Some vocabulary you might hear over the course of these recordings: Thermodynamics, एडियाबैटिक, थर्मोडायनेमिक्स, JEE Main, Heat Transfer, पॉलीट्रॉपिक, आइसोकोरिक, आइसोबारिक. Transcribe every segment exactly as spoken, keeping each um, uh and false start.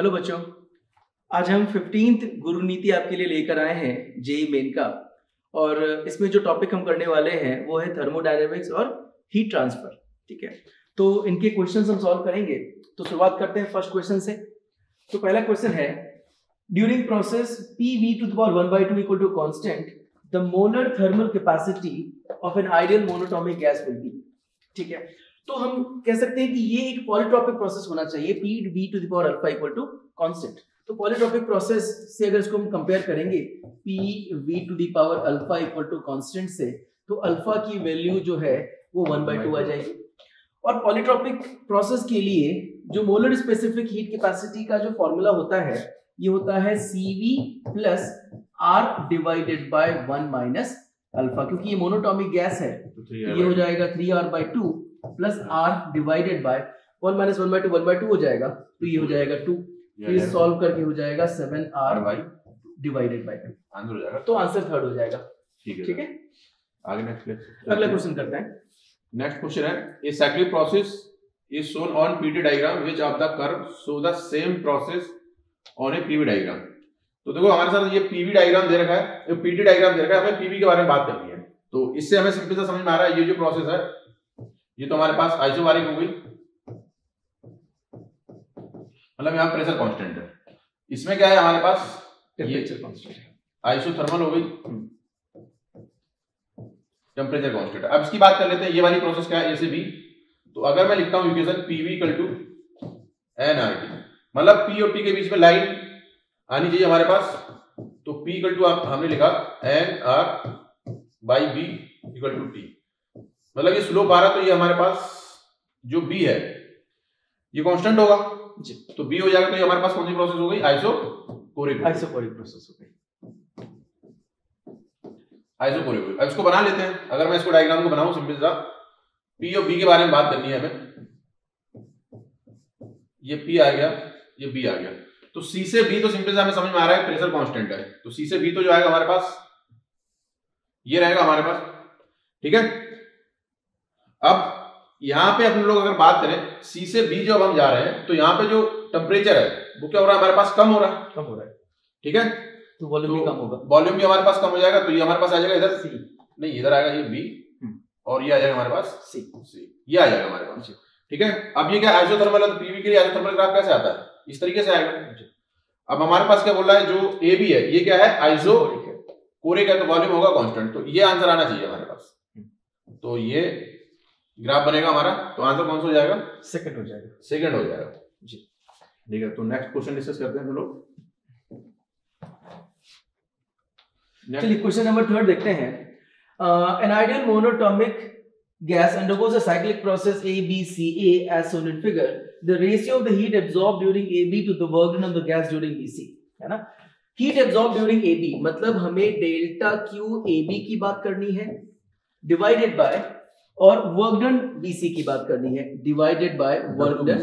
Hello बच्चों, आज हम फिफ्टींथ गुरु नीति आपके लिए लेकर आए हैं जेई मेन का। और इसमें जो टॉपिक हम करने वाले हैं वो है थर्मोडायनेमिक्स और हीट ट्रांसफर। ठीक है, तो इनके क्वेश्चंस हम सॉल्व करेंगे। तो शुरुआत करते हैं फर्स्ट क्वेश्चन से। तो पहला क्वेश्चन है, during process P V to the power one by two equal to constant the molar thermal capacity of an ideal monatomic gas will be. ठीक है, तो हम कह सकते हैं कि ये एक पॉलीट्रॉपिक प्रोसेस होना चाहिए, P V to the power alpha equal to constant। तो पॉलीट्रॉपिक प्रोसेस से अगर इसको हम कंपेयर करेंगे P V to the power alpha equal to constant से, तो अल्फा की वैल्यू जो है वो वन बाई टू आ जाएगी। और पॉलीट्रॉपिक प्रोसेस के लिए जो मोलर स्पेसिफिक हीट कैपेसिटी का जो फॉर्मूला होता है ये होता है C V plus R divided by one minus alpha, क्योंकि ये मोनोटॉमिक गैस है तो ये हो जाएगा three R by two plus R divided by one minus one by two, one by two हो जाएगा तो ये हो जाएगा टू, फिर सॉल्व करके हो जाएगा seven R by divided by two, answer हो जाएगा। तो आंसर थर्ड हो जाएगा। ठीक है, आगे नेक्स्ट अगला क्वेश्चन करते हैं। नेक्स्ट क्वेश्चन है, a cyclic process is shown on PV diagram which of the curve show the same process on a PV diagram. तो देखो हमारे साथ ये पीवी डायग्राम दे रखा है, ये पीटी डायग्राम दे रखा है, हमें पीवी के बारे में बात करनी है। तो इससे हमें सिंपल सा समझ में आ रहा है ये जो प्रोसेस है ये तो हमारे पास आइसोबारिक हो गई, मतलब यहाँ प्रेशर कांस्टेंट है। इसमें क्या है हमारे पास टेम्परेचर कांस्टेंट है, आइसोथर्मल हो गई, टेम्परेचर कांस्टेंट। अब इसकी बात कर लेते हैं ये वाली प्रोसेस क्या है, ए से बी। तो अगर मैं लिखता हूं equation PV equal to N R T, मतलब पी और टी के बीच में लाइन आनी चाहिए हमारे पास। तो पी इक्वल टू आप हमने लिखा N R by B equal to T, मतलब ये स्लोप आ रहा तो ये हमारे पास जो b है ये कांस्टेंट होगा जी। तो b हो जाएगा, तो ये हमारे पास कौन सी प्रोसेस हो गई, आइसोकोरिक आइसोकोरिक प्रोसेस हो गई, आइसोकोरिक। अब इसको बना लेते हैं। अगर मैं इसको डायग्राम को बनाऊं सिंपल सा, p और b के बारे में बात करनी है हमें, ये p आ गया ये b आ गया, तो c से b तो सिंपल सा हमें समझ में आ रहा है प्रेशर कांस्टेंट है, तो c से b तो जो आएगा हमारे पास ये रहेगा हमारे पास। ठीक है, अब यहाँ पे अपने लोग अगर बात करें C से B जो अब हम जा रहे हैं, तो यहाँ पे जो टेम्परेचर है वो क्या हो रहा है हमारे पास, कम हो रहा है, कम हो रहा है। ठीक है, तो वॉल्यूम भी कम होगा, वॉल्यूम भी हमारे पास कम हो जाएगा, तो ये हमारे पास आ जाएगा इधर C, नहीं इधर आएगा ये B और ये आ जाएगा हमारे पास C, C ये आ जाएगा हमारे पास। ठीक है, अब ये क्या आइसोथर्मल है, तो पीवी के लिए आइसोथर्मल ग्राफ कैसे आता है, इस तरीके से आएगा। अब हमारे पास क्या बोल रहा है जो A B है ये क्या है, आइसोकोरिक है, तो वॉल्यूम होगा कांस्टेंट, तो ये आंसर आना चाहिए हमारे पास। तो ये ग्राफ बनेगा हमारा, तो आंसर कौन सा हो जाएगा, सेकंड हो जाएगा, सेकंड हो जाएगा जी। ठीक है, तो नेक्स्ट क्वेश्चन डिस्कस करते हैं हम लोग। चलिए क्वेश्चन नंबर थर्ड देखते हैं। An ideal monatomic gas undergoes a cyclic process A B C A as shown in figure. The ratio of the heat absorbed during A B to the work done on the gas during B C, है ना। Heat absorbed during A B मतलब हमें delta Q A B की बात करनी है divided by, और work done BC की बात करनी है divided by work done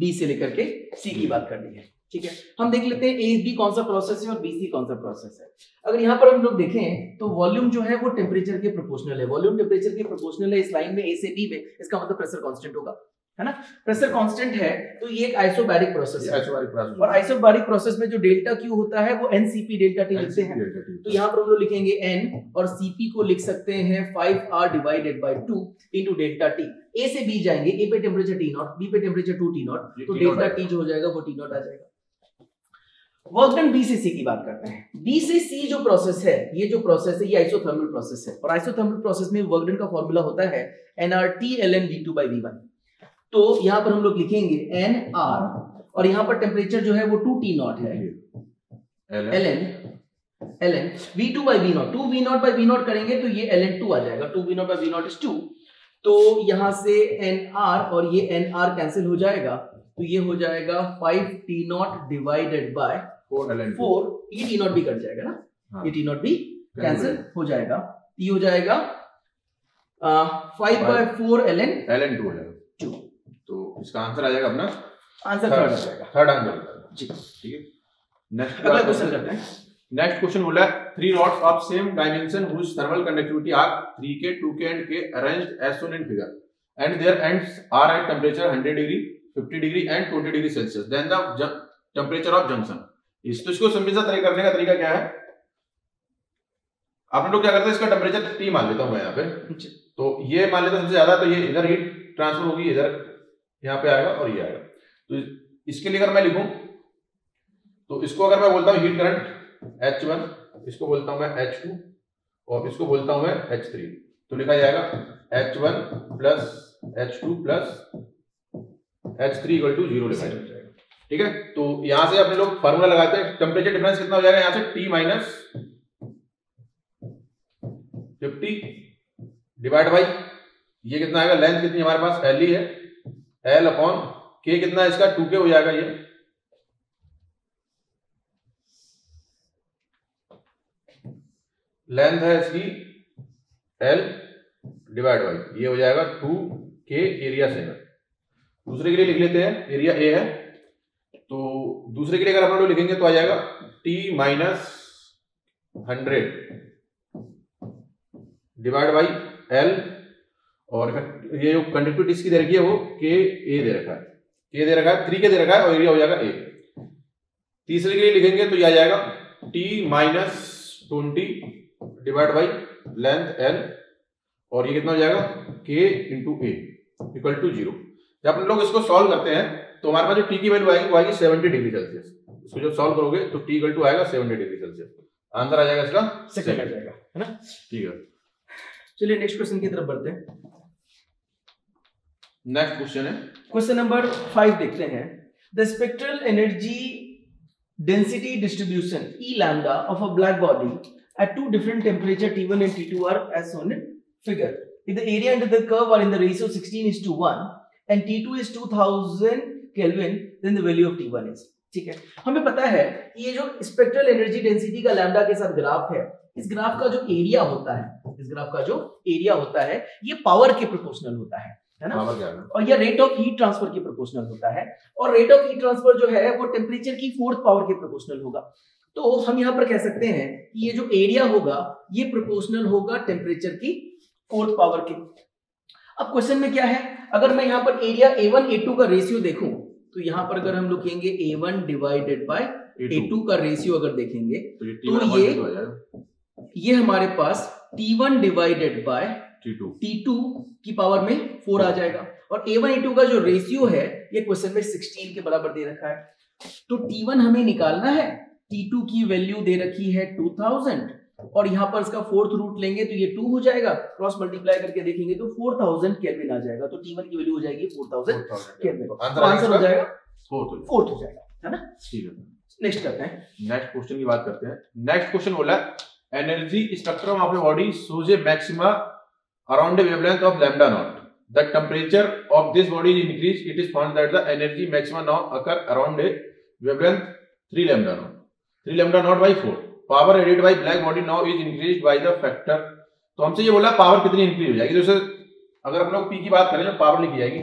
B से लेकर के सी की बात करनी है। ठीक है, हम देख लेते हैं ए बी कौन सा प्रोसेस है और बीसी कौन सा प्रोसेस है। अगर यहाँ पर हम लोग देखें तो वॉल्यूम जो है वो टेम्परेचर के प्रोपोर्शनल है, वॉल्यूम टेम्परेचर के प्रोपोर्शनल है इस लाइन में ए से बी में, इसका मतलब प्रेशर कांस्टेंट होगा, है ना। प्रेशर कांस्टेंट है तो ये एक आइसोबैरिक प्रोसेस है, और आइसोबैरिक प्रोसेस में जो डेल्टा क्यू होता है वो एनसीपी डेल्टा टी लिखते हैं। तो यहाँ पर हम लोग लिखेंगे एन और सीपी को लिख सकते हैं five R divided by two into delta T. A से बी जाएंगे, ए पे टेम्परेचर टी नॉट, बी पे टेम्परेचर टू टी नॉट, तो डेल्टा टी जो हो जाएगा वो टी नॉट आ जाएगा। वर्क डन बी से सी की बात करते हैं। बी से सी जो प्रोसेस है ये जो प्रोसेस है ये आइसोथर्मल प्रोसेस है, और आइसोथर्मल प्रोसेस में वर्क डन का फॉर्मूला होता है NRT LN V two by V one. तो यहाँ पर हम लोग लिखेंगे एन आर, और यहाँ पर टेम्परेचर जो है वो टू टी नॉट है, L N L N V two by V naught, two V naught by V naught करेंगे तो ये एल एन टू आ जाएगा, two V naught by V naught is two. तो यहाँ से एन आर और ये एन आर कैंसिल हो जाएगा, तो ये हो जाएगा five T naught divided by four, ये टी नॉट भी कट जाएगा ना, हाँ। ये टी नॉट भी कैंसिल हो जाएगा, ये हो जाएगा five by four L N L N two हो जाएगा। तो इसका आंसर आ जाएगा अपना आंसर थर्ड आ जाएगा, थर्ड आंसर जी। ठीक है, नेक्स्ट अगला क्वेश्चन करते हैं। नेक्स्ट क्वेश्चन बोला three rods of same dimension whose thermal conductivity are three K two K and K arranged as shown in figure and their ends are at temperature hundred degree, fifty degree and twenty degree Celsius, then the temperature of junction. इस तो इसको simple सा तरीका करने का तरीका क्या है, आप लोग क्या करते हैं, इसका टेम्परेचर टी मान लेता हूं मैं यहाँ पे, तो ये मान लेता सबसे ज्यादा, तो ये इधर हीट ट्रांसफर होगी, इधर यहाँ पे आएगा और ये आएगा। तो इसके लिए अगर मैं लिखूं तो इसको अगर मैं बोलता हूँ हीट करंट एच वन, इसको बोलता हूं मैं एच टू और इसको बोलता हूं मैं एच थ्री, तो लिखा जाएगा H one plus H two plus H three equal to zero लिखा जाएगा। ठीक है, तो यहां से अपने लोग फार्मूला लगाते हैं, टेम्परेचर डिफरेंस कितना हो जाएगा यहां से, T minus fifty divide by ये कितना आएगा, लेंथ कितनी हमारे पास एल ही है, एल अपॉन के कितना है इसका, टू के हो जाएगा ये, लेंथ है इसकी एल डिवाइड बाई ये हो जाएगा टू के एरिया से। दूसरे के लिए लिख लेते हैं, एरिया ए है, तो दूसरे के लिए अगर हम लोग लिखेंगे तो आ जाएगा T minus hundred divide by L, और ये जो कंडक्टिविटी इसकी दे रखी है वो के ए दे रखा है, के दे रखा है थ्री के दे रखा है और एरिया हो जाएगा ए। तीसरे के लिए लिखेंगे तो ये आ जाएगा T minus twenty divide by length L और ये कितना हो जाएगा K into A equal to zero. जब हम लोग इसको सॉल्व करते हैं तो हमारे पास जो टी की वैल्यू आएगी वो आएगी सेवेंटी डिग्री सेल्सियस। इसको जब सॉल्व करोगे तो टी इक्वल टू आएगा सेवेंटी डिग्री सेल्सियस, आंसर आ जाएगा इसका सेकंड आ जाएगा, है ना। ठीक है, चलिए नेक्स्ट क्वेश्चन की तरफ बढ़ते हैं। नेक्स्ट क्वेश्चन है क्वेश्चन नंबर फाइव, देखते हैं the spectral energy density distribution E lambda of a black body at two different temperature T one and T two are as shown in figure. If the area under the curve are in the ratio sixteen is to one and T two is two thousand Kelvin, then the value of T one is. ठीक है, हमें पता है कि ये जो spectral energy density का lambda के साथ ग्राफ है, इस ग्राफ का जो एरिया होता है, इस ग्राफ का जो एरिया होता है ये पावर के प्रोपोर्शनल होता है, है ना, और ये रेट ऑफ हीट ट्रांसफर के प्रोपोर्शनल होता है, और रेट ऑफ हीट ट्रांसफर जो है वो टेम्परेचर की फोर्थ पावर के प्रोपोर्शनल होगा। तो हम यहाँ पर कह सकते हैं कि ये जो एरिया होगा ये प्रोपोर्शनल होगा टेम्परेचर की फोर्थ पावर के। अब क्वेश्चन में क्या है, अगर मैं यहाँ पर area A one A two का रेशियो देखूं तो यहाँ पर अगर हम लोग कहेंगे A one divided by A two का रेशियो अगर देखेंगे तो ये ये हमारे पास T one divided by T two T two की पावर में फोर आ जाएगा, और ए वन ए टू का जो रेशियो है ये क्वेश्चन में सोलह के बराबर दे रखा है। तो टी वन हमें निकालना है, टी टू की वैल्यू दे रखी है दो हज़ार और यहाँ पर इसका फोर्थ रूट लेंगे तो ये टू हो जाएगा, क्रॉस मल्टीप्लाई करके देखेंगे तो चार हज़ार केल्विन आ जाएगा। तो टी वन की वैल्यू हो जाएगी चार हज़ार केल्विन, आंसर हो जाएगा फोर्थ हो जाएगा, है ना। ठीक है, नेक्स्ट करते हैं, नेक्स्ट क्वेश्चन की बात करते हैं। नेक्स्ट क्वेश्चन बोला energy spectrum of body shows a maxima around the wavelength of lambda naught. The temperature of this body is increased. It is found that the energy maximum now occur around a wavelength three lambda naught. three lambda naught by four. Power added by black body now is increased by the factor. तो हमसे ये बोला power कितनी increase हो जाएगी। जैसे अगर हम लोग पी की बात करें जो पावर लिखी जाएगी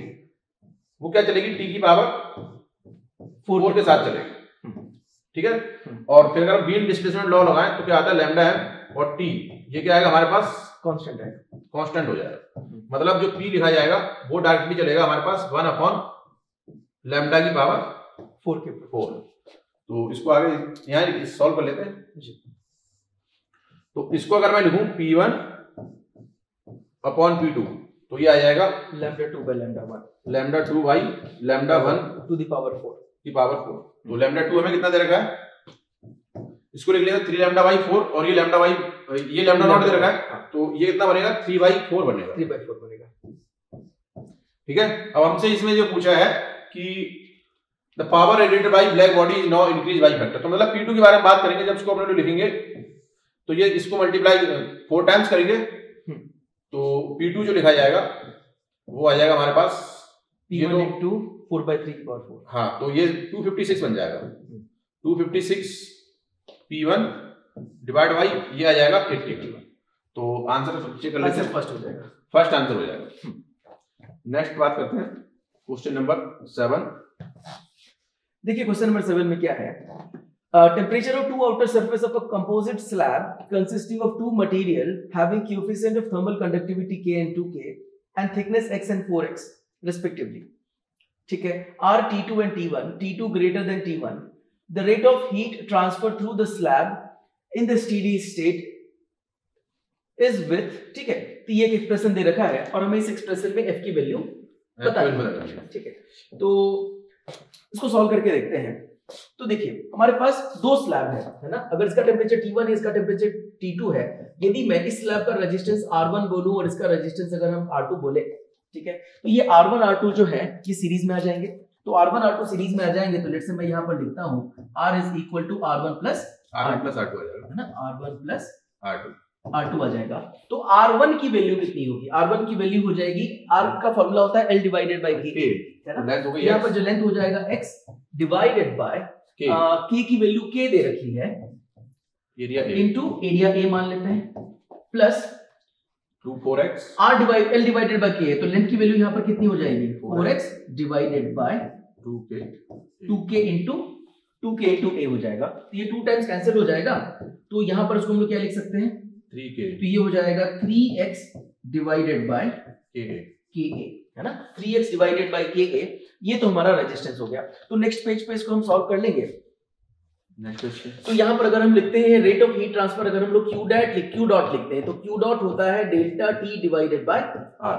वो क्या चलेगी, टी की पावर फोर के साथ चलेगी। ठीक है, और फिर अगर व्हील डिस्प्लेसमेंट लॉ लगाएं तो क्या आता है, लैम्डा है और टी ये क्या आएगा हमारे पास कांस्टेंट है, कांस्टेंट हो जाएगा। मतलब जो पी लिखा जाएगा वो डायरेक्टली चलेगा हमारे पास वन अपॉन लैम्डा की पावर फोर के फोर। तो इसको आगे यहाँ सॉल्व कर लेते हैं। तो इसको अगर मैं लिखूं P one upon P two तो ये आ जाएगा lambda two by lambda one, lambda two by lambda one two the power four की पावर फोर। तो लैम्डा टू हमें कितना दे रखा है, इसको लिख लेते थ्री लैम्डा बाई फोर, और ये लैम्डा बाई ये लैम्डा नॉट दे रखा है तो ये कितना बनेगा थ्री बाई फोर बनेगा, थ्री बाई फोर बनेगा। ठीक है, अब हमसे इसमें जो पूछा है कि the power added by black body is now increase by factor. तो मतलब पी टू के बारे में बात करेंगे, जब इसको अपने लोग लिखेंगे तो ये इसको मल्टीप्लाई फोर टाइम्स करेंगे तो पी टू जो लिखा जाएगा वो आ जाएगा हमारे पास ये तो टू फोर बाई थ्री की पावर फोर। हाँ, तो ये टू फिफ्टी सिक्स बन जाएगा, two fifty six P one divide by ये आ जाएगा एट्टी। तो आंसर कर लेते हैं, फर्स्ट हो जाएगा, फर्स्ट आंसर हो जाएगा। नेक्स्ट बात करते हैं क्वेश्चन नंबर सेवन। देखिए क्वेश्चन नंबर सेवन में क्या है, temperature of two outer surface of a composite slab consisting of two material having coefficient of thermal conductivity K and two K and thickness X and four X respectively. ठीक है, R T two and T one, T two greater than T one the rate of heat transfer through the slab in the steady state is with, ठीक है, तो ये एक expression दे रखा है और हमें इस एक्सप्रेशन में एफ की वैल्यू पता है, ठीक है। तो इसको सॉल्व करके देखते हैं। तो देखिए हमारे पास दो स्लैब है, है ना। अगर इसका टेम्परेचर टी वन है, इसका टेम्परेचर टी टू है। यदि मैं इस स्लैब का रेजिस्टेंस आर वन बोलूं और इसका रेजिस्टेंस अगर हम आर टू बोले, ठीक है, तो ये आर वन आर टू जो है ये सीरीज में आ जाएंगे। तो R one R two series में आ जाएंगे, तो लेट्स से मैं यहां पर लिखता हूं R is equal to R one plus R one plus R two आ जाएगा, है ना। R one plus R two R two आ जाएगा। तो आर वन की वैल्यू कितनी होगी? आर वन की वैल्यू हो जाएगी, R का फॉर्मूला होता है L डिवाइडेड बाय K, है ना। यहाँ पर जो लेंथ हो जाएगा x डिवाइडेड बाय K, की वैल्यू K दे रखी है, area A into area A मान लेते हैं, plus two four x, R divide L divided by K है, तो लेंथ की वैल्यू यहाँ पर कितनी हो जाएगी? Four x divided by two K, two K into two K into A हो जाएगा। तो ये टू टाइम्स कैंसिल हो जाएगा, तो यहाँ पर उसको हम लोग क्या लिख सकते हैं? थ्री के। तो ये हो जाएगा three x divided by Ka, Ka, है ना। Three x divided by Ka, ये तो हमारा रेजिस्टेंस हो गया। तो नेक्स्ट पेज पे इसको हम सॉल्व कर लेंगे। तो यहाँ पर अगर हम लिखते हैं रेट ऑफ हीट ट्रांसफर, अगर हम लोग क्यू डॉट क्यू डॉट लिखते हैं, तो क्यू डॉट होता है delta T divided by R.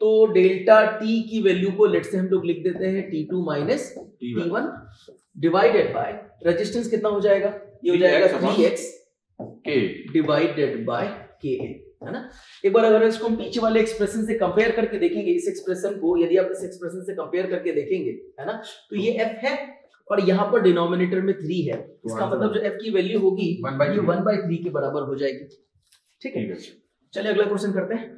तो डेल्टा टी की वैल्यू को लेट से हम लोग लिख देते हैं T two minus T one divided by resistance कितना हो जाएगा? ये हो जाएगा थ्री एक्स डिवाइडेड बाय के, है ना। एक बार अगर इसको हम पीछे वाले एक्सप्रेशन से कंपेयर करके देखेंगे, इस एक्सप्रेशन को यदि आप इस एक्सप्रेशन से कंपेयर करके देखेंगे, है ना, तो ये एफ है और यहाँ पर डिनोमिनेटर में थ्री है। इसका मतलब जो एफ की वैल्यू होगी ये वन बाई थ्री के बराबर हो जाएगी, ठीक है। चलिए अगला क्वेश्चन करते हैं।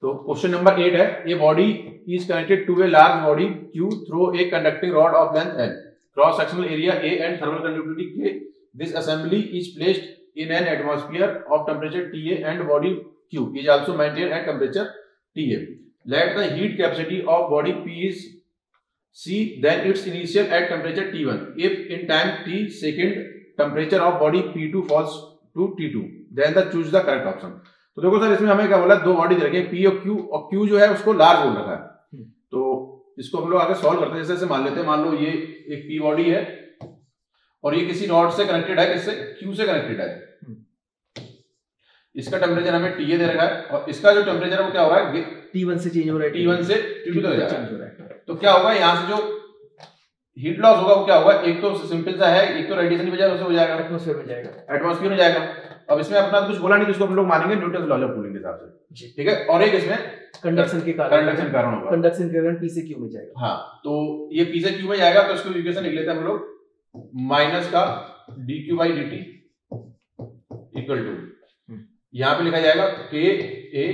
तो क्वेश्चन नंबर एट है, a body is connected to a large body Q through a conducting rod of length L, cross sectional area A and thermal conductivity K, this assembly is placed in an atmosphere of temperature Ta and body Q is also maintained at temperature Ta. Let the heat capacity of body P is C, then its initial at temperature T one. If in time T second temperature of body P two falls to T two, then the choose the correct option. तो देखो sir, इसमें हमें क्या बोला, दो bodies रखे P और Q, और Q जो है उसको लार्ज बोल रखा है। तो इसको हम लोग आगे सॉल्व करते हैं। जैसे जैसे मान लेते हैं, मान लो ये एक P बॉडी है और ये किसी रॉड से कनेक्टेड है, किससे? Q से कनेक्टेड है। इसका टेम्परेचर हमें टीए दे रखा है और इसका जो टेम्परेचर है वो क्या हो रहा है? टी वन से चेंज हो रहा है, टी वन से टी टू तक जा रहा है। तो क्या होगा, यहां से जो हीट लॉस होगा वो क्या होगा? एक तो सिंपल सा है, एक तो रेडिएशन की वजह से हो जाएगा, एटमॉस्फेयर में जाएगा, एटमॉस्फेयर में जाएगा। अब इसमें अपना कुछ बोला नहीं, इसको हम लोग मानेंगे न्यूटन लॉ ऑफ कूलिंग के हिसाब से, ठीक है। और एक इसमें कंडक्शन के कारण, कंडक्शन कारण होगा, कंडक्शन के कारण पी से क्यू में जाएगा। हां, तो ये पी से क्यू में जाएगा, तो इसको इक्वेशन लिख लेते हैं हम लोग, माइनस का dq by dt equal to, यहाँ पे लिखा जाएगा K A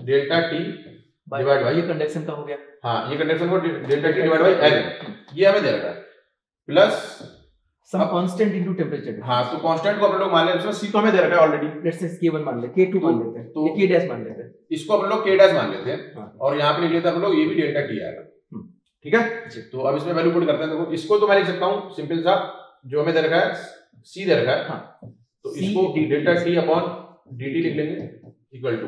delta T divide by, ये कंडक्शन का हो गया, हाँ, ये कंडक्शन को delta T divide by L, ये हमें दे रखा है, plus some constant into temperature. हाँ, तो कांस्टेंट को अपन लोग मान लेते हैं, सी तो हमें दे रखा है ऑलरेडी, लेट्स से के वन मान लेते हैं, के टू मान लेते हैं, तो के डैश मान लेते हैं, इसको अपन लोग के डैश मान लेते हैं, और यहाँ पे लिख लेते हैं अपन लोग ये भी डेल्टा टी आएगा, ठीक है। तो अब इसमें वैल्यू पुट करते हैं। देखो, इसको तो मैं लिख सकता हूँ सिंपल सा, जो हमें दे रखा है सी दे रखा है, तो इसको डेल्टा टी अपॉन dt लिख लेंगे इक्वल टू,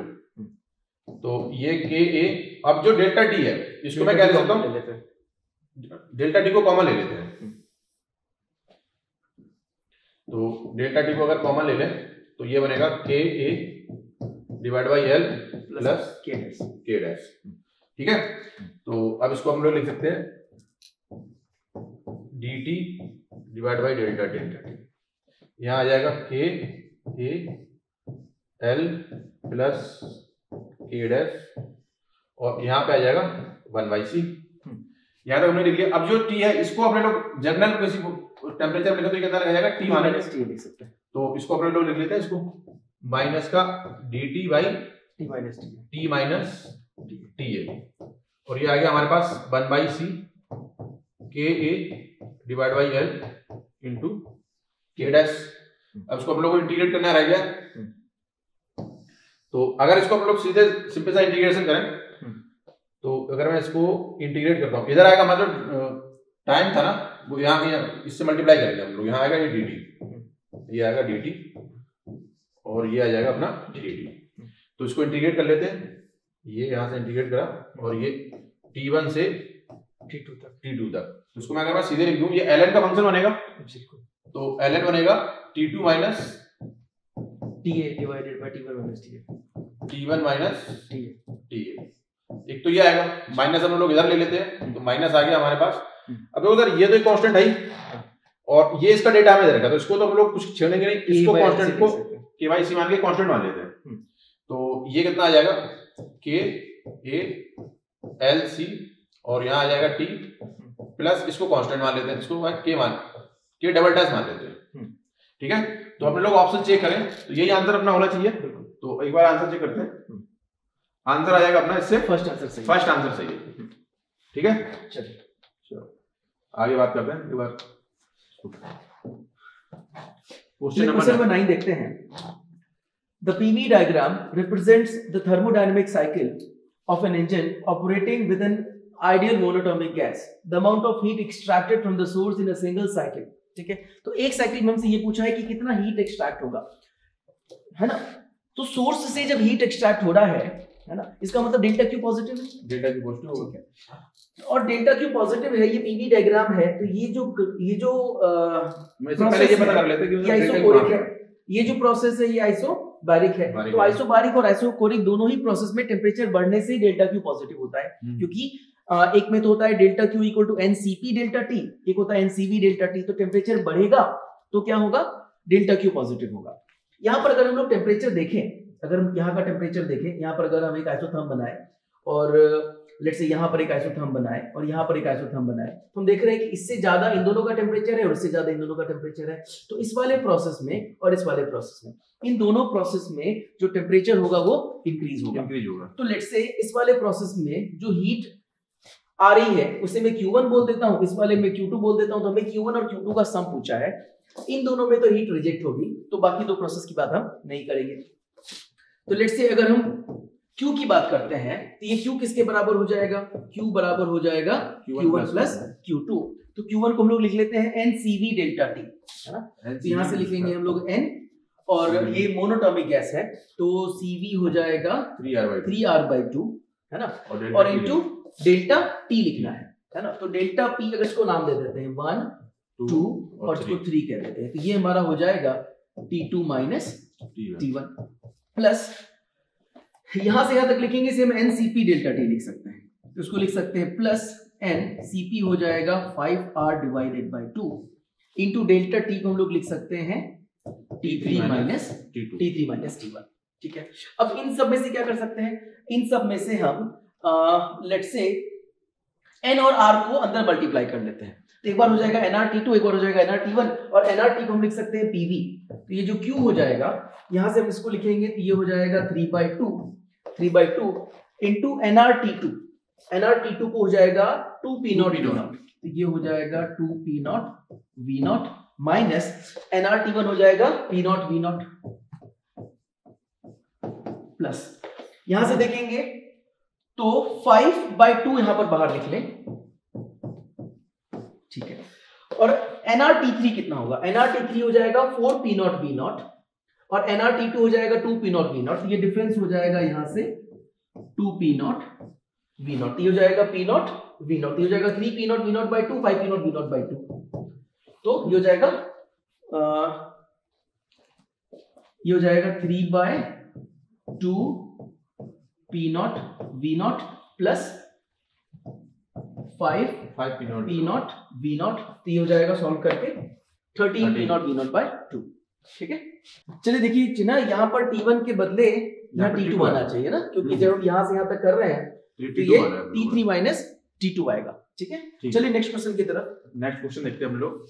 तो ये ka, अब जो डेल्टा t है इसको मैं क्या ले सकता हूं, डेल्टा t को कॉमन ले लेते हैं, तो डेल्टा t को अगर कॉमन ले लें तो ये बनेगा ka divide by L plus k k dash, ठीक है। तो अब इसको हम लोग लिख सकते हैं dt divide by delta t, यहां आ जाएगा ka L plus K dash, और यहाँ पे आ जाएगा वन बाई सी, यहाँ तक हमने लिख लिया। अब जो टी है इसको अपने लोग जनरल किसी टेम्परेचर में लिखो तो ये कितना रहेगा, टी माइनस टी लिख सकते हैं, तो इसको अपने लोग लिख लेते हैं, इसको माइनस का D T by T minus T, T minus T A, और ये आ गया हमारे पास one by C K A divide by L into K dash. अब इसको हम लोग को इंटीग्रेट करना रह गया, तो अगर इसको हम लोग सीधे सिंपल सा इंटीग्रेशन करें, तो अगर मैं इसको इंटीग्रेट करता हूँ, इधर आएगा मतलब टाइम था ना वो, यहाँ इससे मल्टीप्लाई करेंगे हम लोग, यहाँ आएगा ये dt, ये आएगा dt और ये आ जाएगा अपना dt। तो इसको इंटीग्रेट कर लेते हैं, ये यहाँ से इंटीग्रेट करा और ये टी वन से टी टू तक, टी टू तक। तो इसको मैं अगर मैं सीधे लिख दूँ, ये ln का फंक्शन बनेगा, एमसीक्यू। तो ln बनेगा T two minus TA divided by T one minus TA, T one minus TA, TA। एक तो ये आएगा माइनस, हम लोग इधर ले लेते हैं तो माइनस आ गया हमारे पास। अब देखो सर ये तो एक कांस्टेंट है और ये इसका डेटा हमें देगा, तो इसको तो हम लोग कुछ छेड़ेंगे नहीं, इसको कांस्टेंट को केवाईसी मान के कांस्टेंट मान लेते हैं। तो ये कितना आ जाएगा K A L C और यहाँ आ जाएगा T प्लस इसको कांस्टेंट मान लेते हैं, इसको K मान K डबल डैश मान लेते हैं, ठीक है। तो हम लोग ऑप्शन चेक करें तो यही आंसर अपना होना चाहिए। तो एक बार आंसर चेक करते हैं, आंसर आ जाएगा अपना इससे फर्स्ट आंसर सही, फर्स्ट आंसर सही है, ठीक है। चलिए चलो आगे बात करते हैं, एक बार क्वेश्चन नंबर नाइन देखते हैं। The PV diagram represents the thermodynamic cycle of an engine operating with an ideal monatomic gas, the amount of heat extracted from the source in a single cycle, ठीक है। तो एक cycle में हमसे ये पूछा है कि कितना हीट एक्सट्रैक्ट होगा, है ना। तो सोर्स से जब हीट एक्सट्रैक्ट हो रहा है, है ना, इसका मतलब डेल्टा क्यू पॉजिटिव है, डेल्टा क्यू पॉजिटिव होगा और डेल्टा क्यू पॉजिटिव है, ये पीवी डायग्राम है। तो ये जो ये जो पहले ये पता कर लेते हैं कि आइसोकोरिक है, ये जो प्रोसेस है ये आइसोबारिक है। तो आइसोबारिक और आइसोकोरिक दोनों ही प्रोसेस में टेम्परेचर बढ़ने से डेल्टा क्यू पॉजिटिव होता है, क्योंकि एक में तो होता है delta Q equal to NCP delta T, एक होता है एनसीवी डेल्टा टी। तो टेम्परेचर बढ़ेगा तो क्या होगा, डेल्टा क्यू पॉजिटिव होगा। यहाँ पर अगर हम लोग टेम्परेचर देखें, अगर हम यहाँ का टेम्परेचर देखें, यहाँ पर अगर हम एक आइसोथर्म बनाए और लेट्स से यहाँ पर एक आइसोथर्म बनाए और यहाँ पर एक आइसोथर्म बनाए, तो हम देख रहे हैं कि इससे ज्यादा इन दोनों का टेम्परेचर है और इससे ज्यादा इन दोनों का टेम्परेचर है। तो इस वाले प्रोसेस में और इस वाले प्रोसेस में, इन दोनों प्रोसेस में जो टेम्परेचर होगा वो इंक्रीज होगा, इंक्रीज होगा। तो लेट्स से इस वाले प्रोसेस में जो हीट आ रही है उसे मैं क्यू वन बोल देता हूँ, इस वाले में क्यू टू बोल देता हूँ। तो हमें क्यू वन और क्यू टू का सम पूछा है, इन दोनों में तो हीट रिजेक्ट होगी, तो बाकी दो प्रोसेस की बात हम नहीं करेंगे। तो लेट्स से अगर हम क्यू की बात करते हैं तो ये क्यू किसके बराबर हो जाएगा, क्यू बराबर हो जाएगा Q one plus Q two. तो क्यू वन को हम लोग लिख लेते हैं एनसीवी डेल्टा टी, है ना, यहाँ से लिखेंगे हम लोग एन, और ये मोनोटॉमिक गैस है तो सीवी हो जाएगा थ्री आर बाई टू, है ना, और इनटू डेल्टा टी लिखना है, है ना। तो डेल्टा पी अगर इसको नाम दे देते हैं वन टू और इसको थ्री कह देते हैं, तो ये हमारा हो जाएगा T two minus T one plus, यहां से यहां तक लिखेंगे इसे हम N C P delta T लिख सकते हैं, तो इसको लिख सकते हैं प्लस एन सी पी हो जाएगा five R divided by two into delta T को हम लोग लिख सकते हैं T three minus T three minus T one, ठीक है। अब इन सब में से क्या कर सकते हैं, इन सब में से हम लेट्स से एन और आर को अंदर मल्टीप्लाई कर लेते हैं, तो एक बार हो जाएगा एनआर टी टू, एक बार हो जाएगा एनआर टी वन, और एनआर टी को हम लिख सकते हैं पीवी। तो ये जो क्यू हो जाएगा यहां से हम इसको लिखेंगे तो ये हो जाएगा three by two three by two into NR T two, NR T two को हो जाएगा two P not V not, तो ये हो जाएगा two P not V not minus NR T one हो जाएगा P not V not plus, यहां से देखेंगे तो फाइव बाई टू यहां पर बाहर लिख लें, ठीक है। और एनआरटी थ्री कितना होगा, एनआरटी थ्री हो जाएगा four P not B not और एनआरटी टू हो जाएगा two P not B not, ये डिफरेंस हो जाएगा यहां से two P not B not, ये हो जाएगा पी नॉट बी नॉट, ये हो जाएगा three P not B not by two, five P not B not by two, तो ये हो जाएगा आ, ये हो जाएगा three by two P not V not plus five five P not V not, तो ये हो जाएगा सॉल्व करके thirteen P not V not by two, ठीक है। चलिए देखिए ना, यहाँ पर टी वन के बदले यहाँ टी टू आना चाहिए ना, क्योंकि जब हम यहाँ से यहाँ तक कर रहे हैं तो ये T three minus T two आएगा, ठीक है। चलिए नेक्स्ट क्वेश्चन की तरफ, नेक्स्ट क्वेश्चन देखते हैं हम लोग।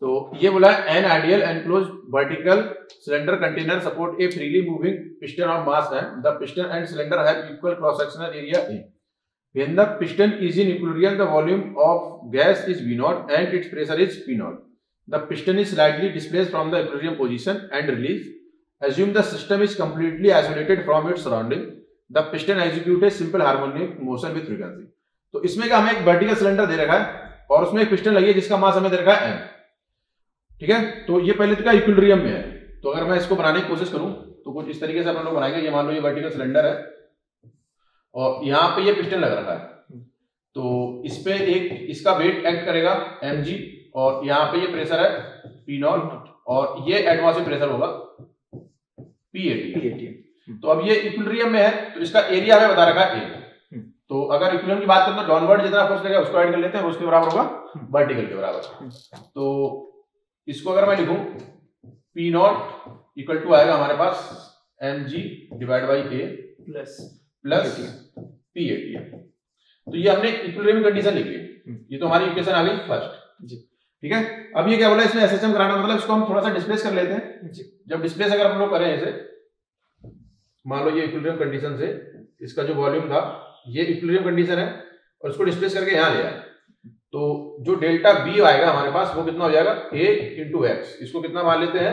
तो ये बोला an ideal enclose vertical cylinder container support a freely moving piston of mass है, the piston and cylinder have equal cross sectional area A, when the piston is in equilibrium the volume of gas is V not and its pressure is P not, the piston is slightly displaced from the equilibrium position and release, assume the system is completely isolated from its surrounding, the piston execute a simple harmonic motion with frequency. तो इसमें क्या, हमें एक vertical cylinder दे रखा है और उसमें एक पिस्टन लगी है जिसका मास हमें दे रखा है एम, ठीक है। तो ये पहले तो क्या इक्विलिब्रियम में है, तो अगर मैं इसको बनाने की कोशिश करूं तो कुछ इस तरीके से अपन लोग बनाएंगे। ये मान लो ये वर्टिकल सिलेंडर है और यहाँ पे ये पिस्टन लग रखा है, तो इस पे एक इसका वेट एक्ट करेगा एमजी और यहाँ पे ये प्रेशर है पी नॉट और ये एटमॉस्फेरिक प्रेशर होगा पी एटी। तो अब ये इक्विलिब्रियम में है तो इसका एरिया हमें बता रखा है ए। तो अगर इक्विलिब्रियम की बात करें तो डाउनवर्ड जितना फोर्स लगेगा उसको ऐड कर लेते हैं, उसके बराबर होगा वर्टिकल के बराबर। तो इसको अगर मैं लिखूं पी नॉट इक्वल टू आएगा हमारे पास M G divide by A plus plus P AT. तो ये हमने इक्विलिब्रियम कंडीशन लिखी, ये तो हमारी इक्वेशन आ गई फर्स्ट जी, ठीक है। अब ये क्या बोला, इसमें एसएचएम कराना मतलब इसको हम थोड़ा सा डिस्प्लेस कर लेते हैं जी। जब डिस्प्लेस अगर हम लोग करें ऐसे, मान लो ये इक्विलिब्रियम कंडीशन से इसका जो वॉल्यूम था ये इक्विलिब्रियम कंडीशन है और इसको डिस्प्लेस करके यहाँ ले आए, तो जो डेल्टा बी आएगा हमारे पास वो कितना हो जाएगा ए इंटू एक्स। इसको कितना मान लेते हैं,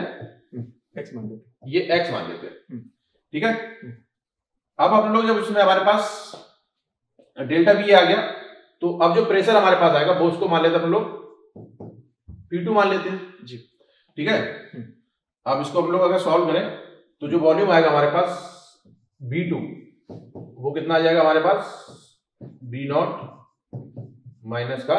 एक्स मान लेते, ये एक्स मान लेते हैं, ठीक है। अब हम लोग जब इसमें हमारे पास डेल्टा बी आ गया तो अब जो प्रेशर हमारे पास आएगा वो उसको मान लेते हैं हम लोग पी टू मान लेते हैं जी, ठीक है। अब इसको हम लोग अगर सॉल्व करें तो जो वॉल्यूम आएगा हमारे पास बी टू वो कितना आ जाएगा हमारे पास बी नॉट माइनस का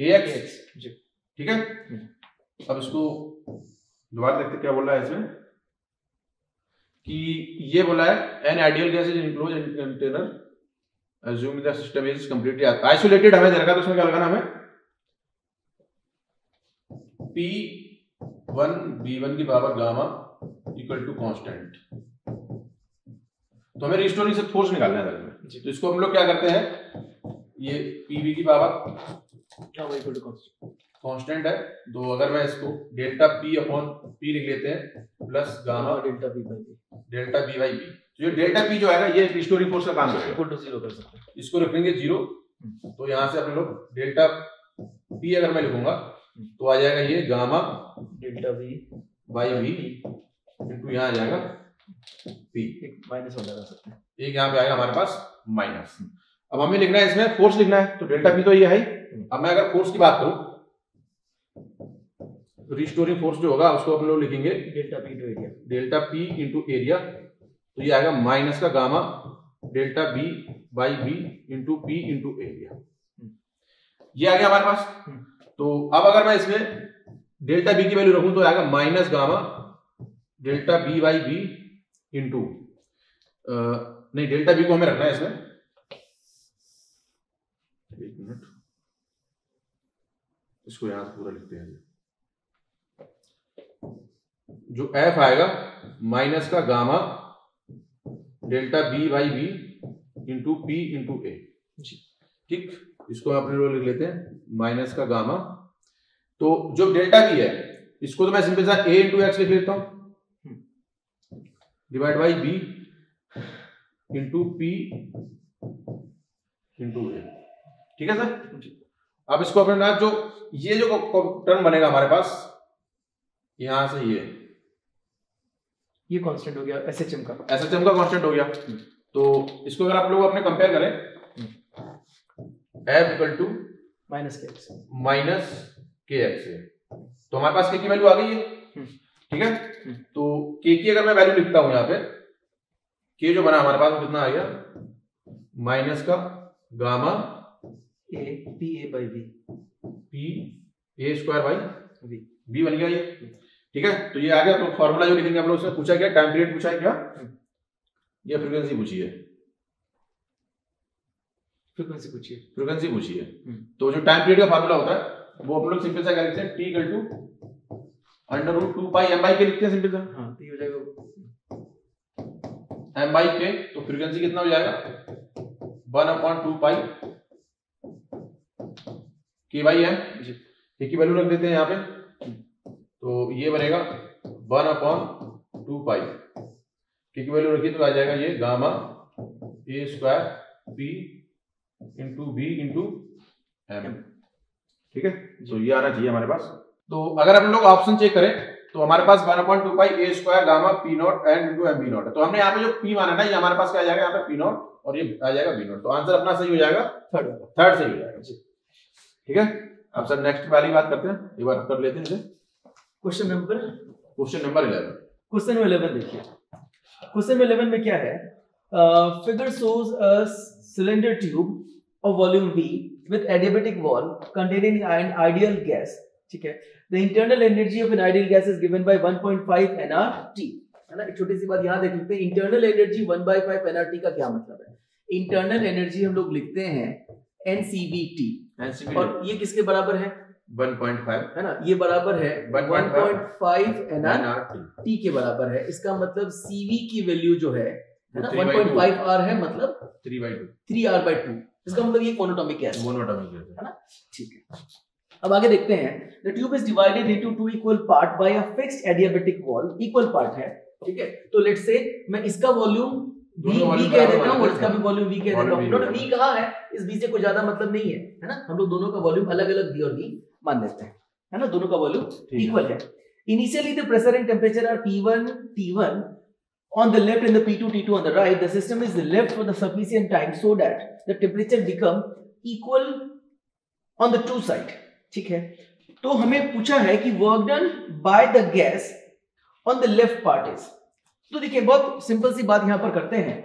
ए एक्स, ठीक है। अब इसको दोबारा देखते क्या बोल रहा है इसमें, कि ये बोला है an ideal gas is enclose in container Assume the system is completely isolated। हमें देखा तो उसमें क्या लगाना, हमें पी वन बी वन की power gamma equal to constant, तो हमें रिस्टोरिंग से फोर्स निकालना है। तो इसको हम लोग क्या करते हैं, ये पी बी की पावर इक्वल टू कांस्टेंट है, तो अगर मैं इसको डेल्टा पी अपॉन पी लिख लेते हैं plus gamma delta P by delta P by P. जो डेल्टा पी जो आएगा ये रिस्टोरिंग फोर्स का काम करेगा, टू जीरो कर सकते हैं, इसको रखेंगे जीरो। तो यहाँ से अपने लोग डेल्टा पी अगर मैं लिखूंगा तो आ जाएगा ये gamma delta V by V into यहाँ आ जाएगा पी, एक माइनस हो जाएगा, एक यहाँ पे आएगा हमारे पास माइनस। अब हमें लिखना है इसमें फोर्स लिखना है, तो डेल्टा पी तो ये है। अब मैं अगर फोर्स की बात करूं, रिस्टोरिंग फोर्स जो होगा उसको हम लोग लिखेंगे delta P into area, delta P into area, तो ये आएगा माइनस का gamma delta B by B into P into area, ये आ गया हमारे पास। तो अब अगर मैं इसमें डेल्टा बी की वैल्यू रखूं तो आएगा minus gamma delta B by B into, नहीं डेल्टा बी को हमें रखना है इसमें, एक मिनट इसको यहां पूरा लिखते हैं, जो एफ आएगा माइनस का gamma delta B by B into P into A, ठीक। इसको अपने लोग लिख लेते हैं माइनस का गामा, तो जो डेल्टा बी है इसको तो मैं सिंपल सा ए इंटू एक्स लिख लेता हूं divide by B into P into A, ठीक है सर। अब इसको अपने जो ये जो टर्म बनेगा हमारे पास यहां से ये ये कांस्टेंट हो गया एसएचएम का, एसएचएम का कांस्टेंट हो गया। तो इसको अगर आप लोग अपने कंपेयर करें F equal to minus K x minus K x, तो हमारे पास के की वैल्यू आ गई है, ठीक है। तो के की अगर मैं वैल्यू लिखता हूं यहाँ पे, के जो बना हमारे पास कितना आ गया माइनस का gamma A P A by B P A square by B, B बन गया ये, ठीक है। तो ये आ गया। तो फॉर्मूला जो लिखेंगे हम लोग उसमें पूछा क्या, टाइम पीरियड पूछा है क्या, ये फ्रीक्वेंसी पूछी है, फ्रीक्वेंसी पूछी है, फ्रीक्वेंसी पूछी है। तो जो टाइम पीरियड का फॉर्मूला होता है वो हम लोग सिंपल सा क्या लिखते हैं, T equal to under root two pi M by K लिखते हैं सिंपल सा, हां टी हो जाएगा एम बाई के, तो फ्रीक्वेंसी कितना हो जाएगा वन अपॉन टू पाई के बाई एम जी। के की वैल्यू रख देते हैं यहाँ पे, तो ये बनेगा वन अपॉन टू पाई, की वैल्यू रखी तो आ जाएगा ये gamma A square P into B into M, ठीक है। तो ये आना चाहिए हमारे पास। तो अगर हम लोग ऑप्शन चेक करें तो हमारे पास one upon two pi A square gamma P not and into M B not है, तो हमने यहाँ पे जो पी माना ना ये हमारे पास क्या आ जाएगा यहाँ पे पी नॉट और ये आ जाएगा बी नॉट, तो आंसर अपना सही हो जाएगा थर्ड, थर्ड सही हो जाएगा, ठीक है। अब सर नेक्स्ट वाली बात करते हैं, एक बार कर लेते हैं इसे। Question number question number eleven, question eleven देखिए। क्वेश्चन इलेवन में क्या है, figure shows a cylinder tube of volume V with adiabatic wall containing an ideal gas, ठीक है, the internal energy of an ideal gas is given by one point five N R T, है ना। एक छोटी सी बात यहाँ देख लेते हैं, internal energy one by five N R T का क्या मतलब है। इंटरनल एनर्जी हम लोग लिखते हैं N C V T, और ये किसके बराबर है, one point five, है ना, ये बराबर है one point five N R T के बराबर है। इसका मतलब C V की वैल्यू जो है है ना one point five R है, मतलब three R by two। इसका मतलब ये मोनोटॉमिक गैस है ना, ठीक है। अब आगे देखते हैं, the tube is divided into two equal part by a fixed adiabatic wall, equal part है, ठीक है। तो let's say मैं इसका वॉल्यूम v कह देता हूं और इसका भी वॉल्यूम v कह देता हूं, नोट v कहा है, इस v से कोई ज्यादा मतलब नहीं है, है ना। हम लोग दोनों का वॉल्यूम अलग-अलग v और v मान देते हैं, है ना, दोनों का वॉल्यूम इक्वल है। Initially the pressure and temperature are P one T one on the left and the P two T two on the right. The system is left for the sufficient time so that the temperature become equal on the two side, ठीक है। तो हमें पूछा है कि work done by the gas on the left part is, तो देखिए बहुत सिंपल सी बात यहाँ पर करते हैं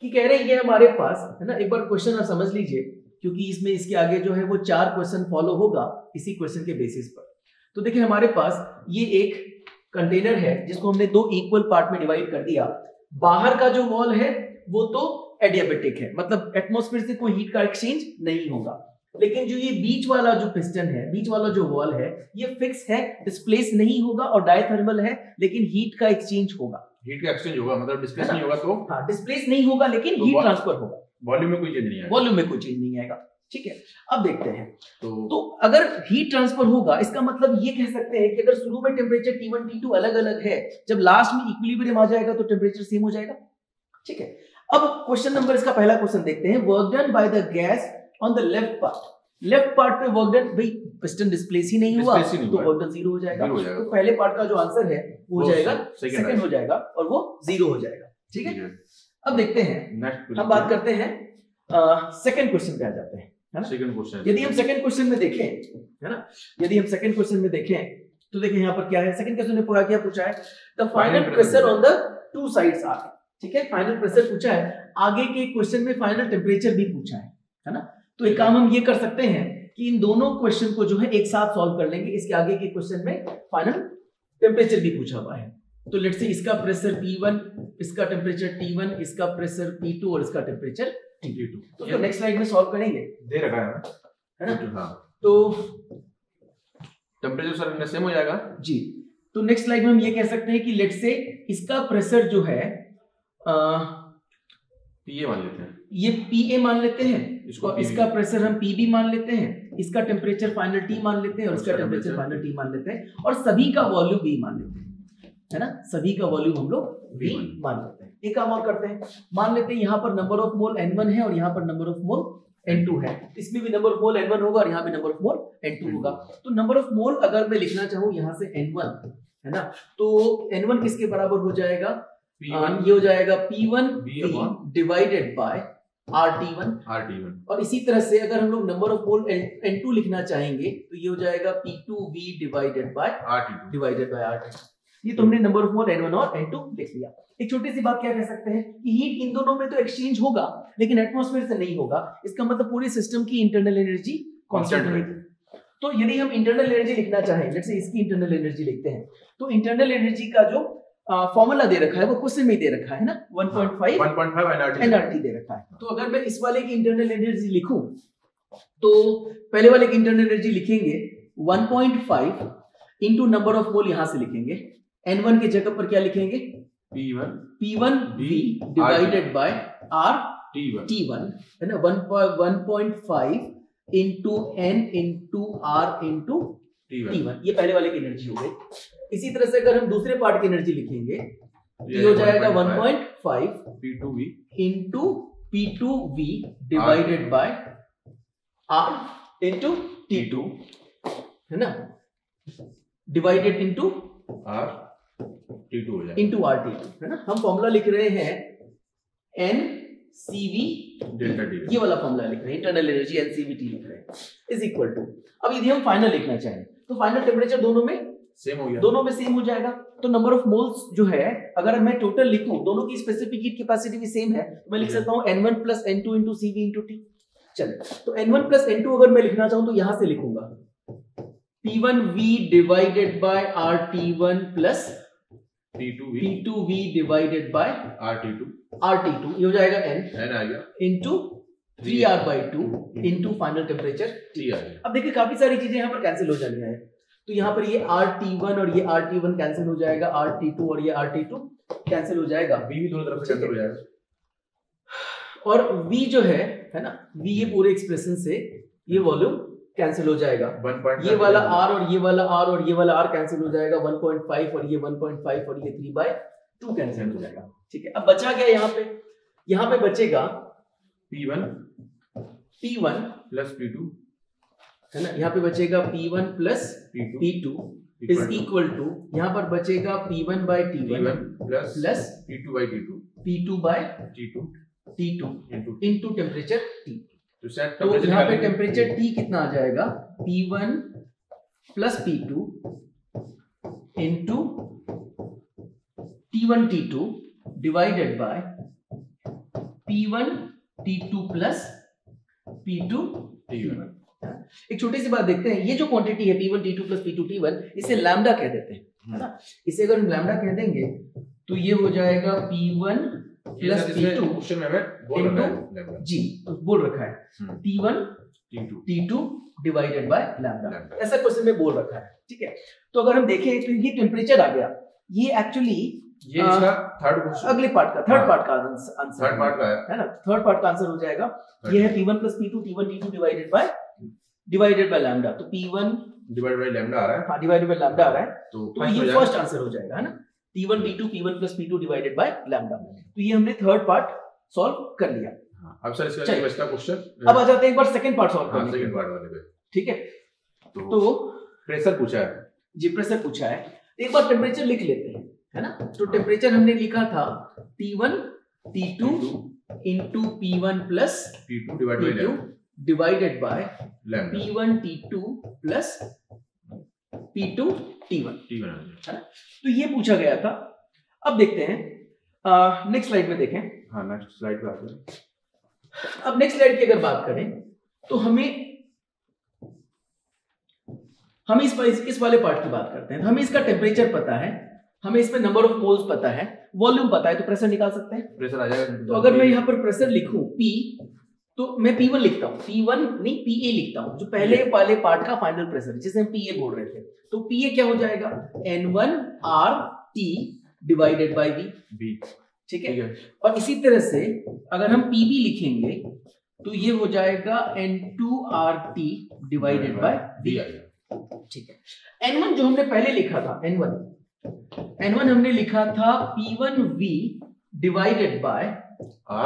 कि कह रहे हैं ये हमारे पास है ना, एक बार क्वेश्चन आप समझ लीजिए, क्योंकि इसमें इसके आगे जो है वो चार क्वेश्चन फॉलो होगा इसी क्वेश्चन के बेसिस पर। तो देखिए हमारे पास ये एक कंटेनर है जिसको हमने दो इक्वल पार्ट में डिवाइड कर दिया। बाहर का जो वॉल है वो तो एडियाबेटिक है, मतलब एटमॉस्फेयर से कोई हीट का एक्सचेंज नहीं होगा, लेकिन जो ये बीच वाला जो पिस्टन है, बीच वाला जो वॉल है, ये फिक्स है, डिस्प्लेस नहीं होगा और डायथर्मल है, लेकिन हीट का एक्सचेंज होगा। हीट का एक्सचेंज होगा मतलब डिस्प्लेस नहीं होगा, तो हाँ डिस्प्लेस नहीं होगा लेकिन तो हीट ट्रांसफर होगा, वॉल्यूम में कोई चेंज नहीं आएगा, वॉल्यूम में कोई चेंज नहीं आएगा, ठीक है। अब देखते हैं तो, तो अगर हीट ट्रांसफर होगा इसका मतलब ये कह सकते हैं कि अगर शुरू में temperature T one T two अलग अलग है, जब लास्ट में इक्विलिब्रियम आ जाएगा तो टेम्परेचर सेम हो जाएगा, ठीक है। अब क्वेश्चन नंबर, इसका पहला क्वेश्चन देखते हैं, work done by the gas on the left part. Left part पे वर्क डन, भाई पिस्टन डिस्प्लेस ही नहीं हुआ तो वर्क डन जीरो हो जाएगा, तो पहले पार्ट का जो आंसर है वो हो जाएगा सेकंड हो जाएगा और वो जीरो हो जाएगा, ठीक है। अब देखते हैं, हम बात करते हैं सेकंड क्वेश्चन पे आ जाते हैं, है ना। सेकंड क्वेश्चन, यदि हम सेकंड क्वेश्चन में देखें, है ना, यदि हम सेकंड क्वेश्चन में देखें तो देखिए यहाँ पर क्या है। सेकंड क्वेश्चन में पूरा क्या पूछा है, the final pressure on the two sides are, ठीक है, फाइनल प्रेशर पूछा है। आगे के क्वेश्चन में फाइनल टेम्परेचर भी पूछा है, है ना। तो एक काम हम ये कर सकते हैं कि इन दोनों क्वेश्चन को जो है एक साथ सॉल्व कर लेंगे, इसके आगे के क्वेश्चन में फाइनल टेम्परेचर भी पूछा हुआ है। तो लेट्स से इसका प्रेशर P वन, इसका टेम्परेचर T वन, इसका प्रेशर P टू और इसका टेम्परेचर T टू, तो नेक्स्ट स्लाइड में सॉल्व करेंगे, दे रखा है ना, है ना। तो टेम्परेचर सर इनमें सेम हो जाएगा जी। तो नेक्स्ट स्लाइड में हम ये कह सकते हैं कि लेट्स से इसका प्रेशर जो है आ, P A मान लेते हैं, ये P A मान लेते हैं इसको, इसका प्रेशर हम P B मान लेते हैं, इसका टेम्परेचर फाइनल T मान लेते हैं और इसका टेम्परेचर फाइनल T मान लेते हैं और सभी का वॉल्यूम V मान लेते हैं, है ना, सभी का वॉल्यूम हम लोग V मान लेते हैं। एक काम और करते हैं, मान लेते हैं यहाँ पर number of mole N one है और यहाँ पर number of mole N two है, इसमें भी number of mole N one होगा और यहाँ भी number of mole N two होगा। तो नंबर ऑफ मोल अगर मैं लिखना चाहूँ यहाँ से N वन, है ना, तो N वन किसके बराबर हो जाएगा, P वन, ये हो जाएगा P one divided by R T one, R T one. और इसी तरह से अगर हम लोग number of mole N two लिखना चाहेंगे तो ये हो जाएगा P two V divided by R T two divided by R T two. ये तो हमने number of mole N one और N टू लिख लिया। एक छोटी सी बात क्या कह सकते हैं कि हीट इन दोनों में तो एक्सचेंज होगा लेकिन एटमॉस्फेयर से नहीं होगा, इसका मतलब पूरे सिस्टम की इंटरनल एनर्जी कांस्टेंट रहेगी। तो यदि हम इंटरनल एनर्जी लिखना चाहें, जैसे इसकी इंटरनल एनर्जी लिखते हैं, तो इंटरनल एनर्जी का जो फॉर्मूला uh, दे रखा है वो क्वेश्चन में दे रखा है ना, one point five N R T दे रखा है। तो अगर मैं इस वाले की इंटरनल एनर्जी लिखूं तो पहले वाले की इंटरनल एनर्जी लिखेंगे one point five into number of mole, यहां से लिखेंगे N वन के जगह पर क्या लिखेंगे P one P one V divided by R T one T one, है ना, one point five into N into R into T one, ये पहले वाले की एनर्जी हो गई। इसी तरह से अगर हम दूसरे पार्ट की एनर्जी लिखेंगे ये हो जाएगा one point five P two V into P two V divided by R into T two, है ना, divided into R T two हो जाएगा इनटू R T टू, है ना। हम फॉर्मूला लिख रहे हैं N C V delta T, ये वाला फॉर्मूला लिख रहे हैं, internal energy N C V T लिख रहे हैं इज इक्वल टू। अब यदि हम फाइनल लिखना चाहें तो फाइनल टेम्परेचर दोनों में सेम हो गया, दोनों में सेम हो जाएगा। तो नंबर ऑफ मोल्स जो है अगर मैं टोटल लिखूं, दोनों की स्पेसिफिक हीट कैपेसिटी भी सेम है, तो मैं लिख सकता हूं N one plus N two into C V into T, चलिए तो N one plus N two अगर मैं लिखना चाहूं तो यहां से लिखूंगा P one V divided by R T one plus P two V divided by R T two ये हो जाएगा n n आ गया into three R by two into final temperature three R. अब देखिए काफी सारी चीजें यहाँ पर कैंसिल हो जानी है तो यहाँ पर ये आर टी वन और ये आर टी वन कैंसिल हो जाएगा, आर टी टू और ये आर टी टू कैंसिल हो जाएगा, v भी दोनों तरफ से कैंसिल हो जाएगा और v जो है है ना v ये पूरे एक्सप्रेशन से ये वॉल्यूम कैंसिल हो जाएगा, ये वाला r और ये वाला r और ये वाला r कैंसिल हो जाएगा वन पॉइंट फाइव और ये वन पॉइंट फाइव और ये थ्री बाय टू कैंसिल हो जाएगा। ठीक है, अब बचा क्या यहाँ पे, यहाँ पे बचेगा p one p one plus p two है ना, यहाँ पे बचेगा P one plus P two is equal to यहाँ पर बचेगा P one by T one plus P two by T two P two by T two T two into temperature T। तो sir तो यहाँ पे टेम्परेचर T कितना आ जाएगा P one plus P two into T one T two divided by P one T two plus P two T one. एक छोटी सी बात देखते हैं, ये जो क्वांटिटी है P one T two plus P two T one इसे lambda कह देते हैं है ना, इसे अगर हम लैम्डा कह देंगे तो ये हो जाएगा P one plus P two question में बोल रखा है जी बोल रखा है T one T two T two divided by lambda, ऐसा क्वेश्चन में बोल रखा है। ठीक है, तो अगर हम देखें तो ये टेम्परेचर आ गया, ये एक्चुअली ये इसका थर्ड क्वेश्चन अगले पार्ट का थर्ड पार्ट का आंसर थर्ड पार्ट का है ना, थर्ड पार्ट का आंसर हो जाएगा ये है P one plus P two T one T two divided by divided by lambda, तो P one divided by lambda आ रहा है, हां डिवाइडेड बाय लैम्डा आ रहा है तो, तो ये फर्स्ट आंसर हो जाएगा है ना T one T two P one plus P two divided by lambda. तो ये हमने थर्ड पार्ट सॉल्व कर लिया। अब सर इसका नेक्स्ट क्वेश्चन, अब आ जाते हैं एक बार सेकंड पार्ट सॉल्व करने, सेकंड पार्ट वाले पे। ठीक है, तो प्रेशर पूछा है जी, प्रेशर पूछा है, एक बार टेंपरेचर लिख लेते हैं है ना। तो टेंपरेचर हमने लिखा था T one T two into P one plus P two divided by lambda divided by P one T two plus P two T one T one है ना, तो ये पूछा गया था। अब देखते हैं नेक्स्ट स्लाइड में देखें, हाँ नेक्स्ट स्लाइड पे आते हैं। अब नेक्स्ट स्लाइड की अगर बात करें तो हमें हमें इस, इस वाले पार्ट की बात करते हैं, हमें इसका टेम्परेचर पता है, हमें इसमें नंबर ऑफ मोल्स पता है, वॉल्यूम पता है, तो प्रेशर निकाल सकते हैं, प्रेशर आ जाएगा। तो अगर मैं यहाँ पर प्रेशर लिखूं P तो मैं P वन लिखता हूँ, P वन नहीं P A लिखता हूँ, जो पहले वाले पार्ट का फाइनल प्रेशर जिसे हम P A बोल रहे थे, तो P A क्या हो जाएगा N one R T divided by V। ठीक है, और इसी तरह से अगर हम P B लिखेंगे तो ये हो जाएगा N two R T divided by V। ठीक है, N वन जो हमने पहले लिखा था N वन N वन हमने लिखा था P one V divided by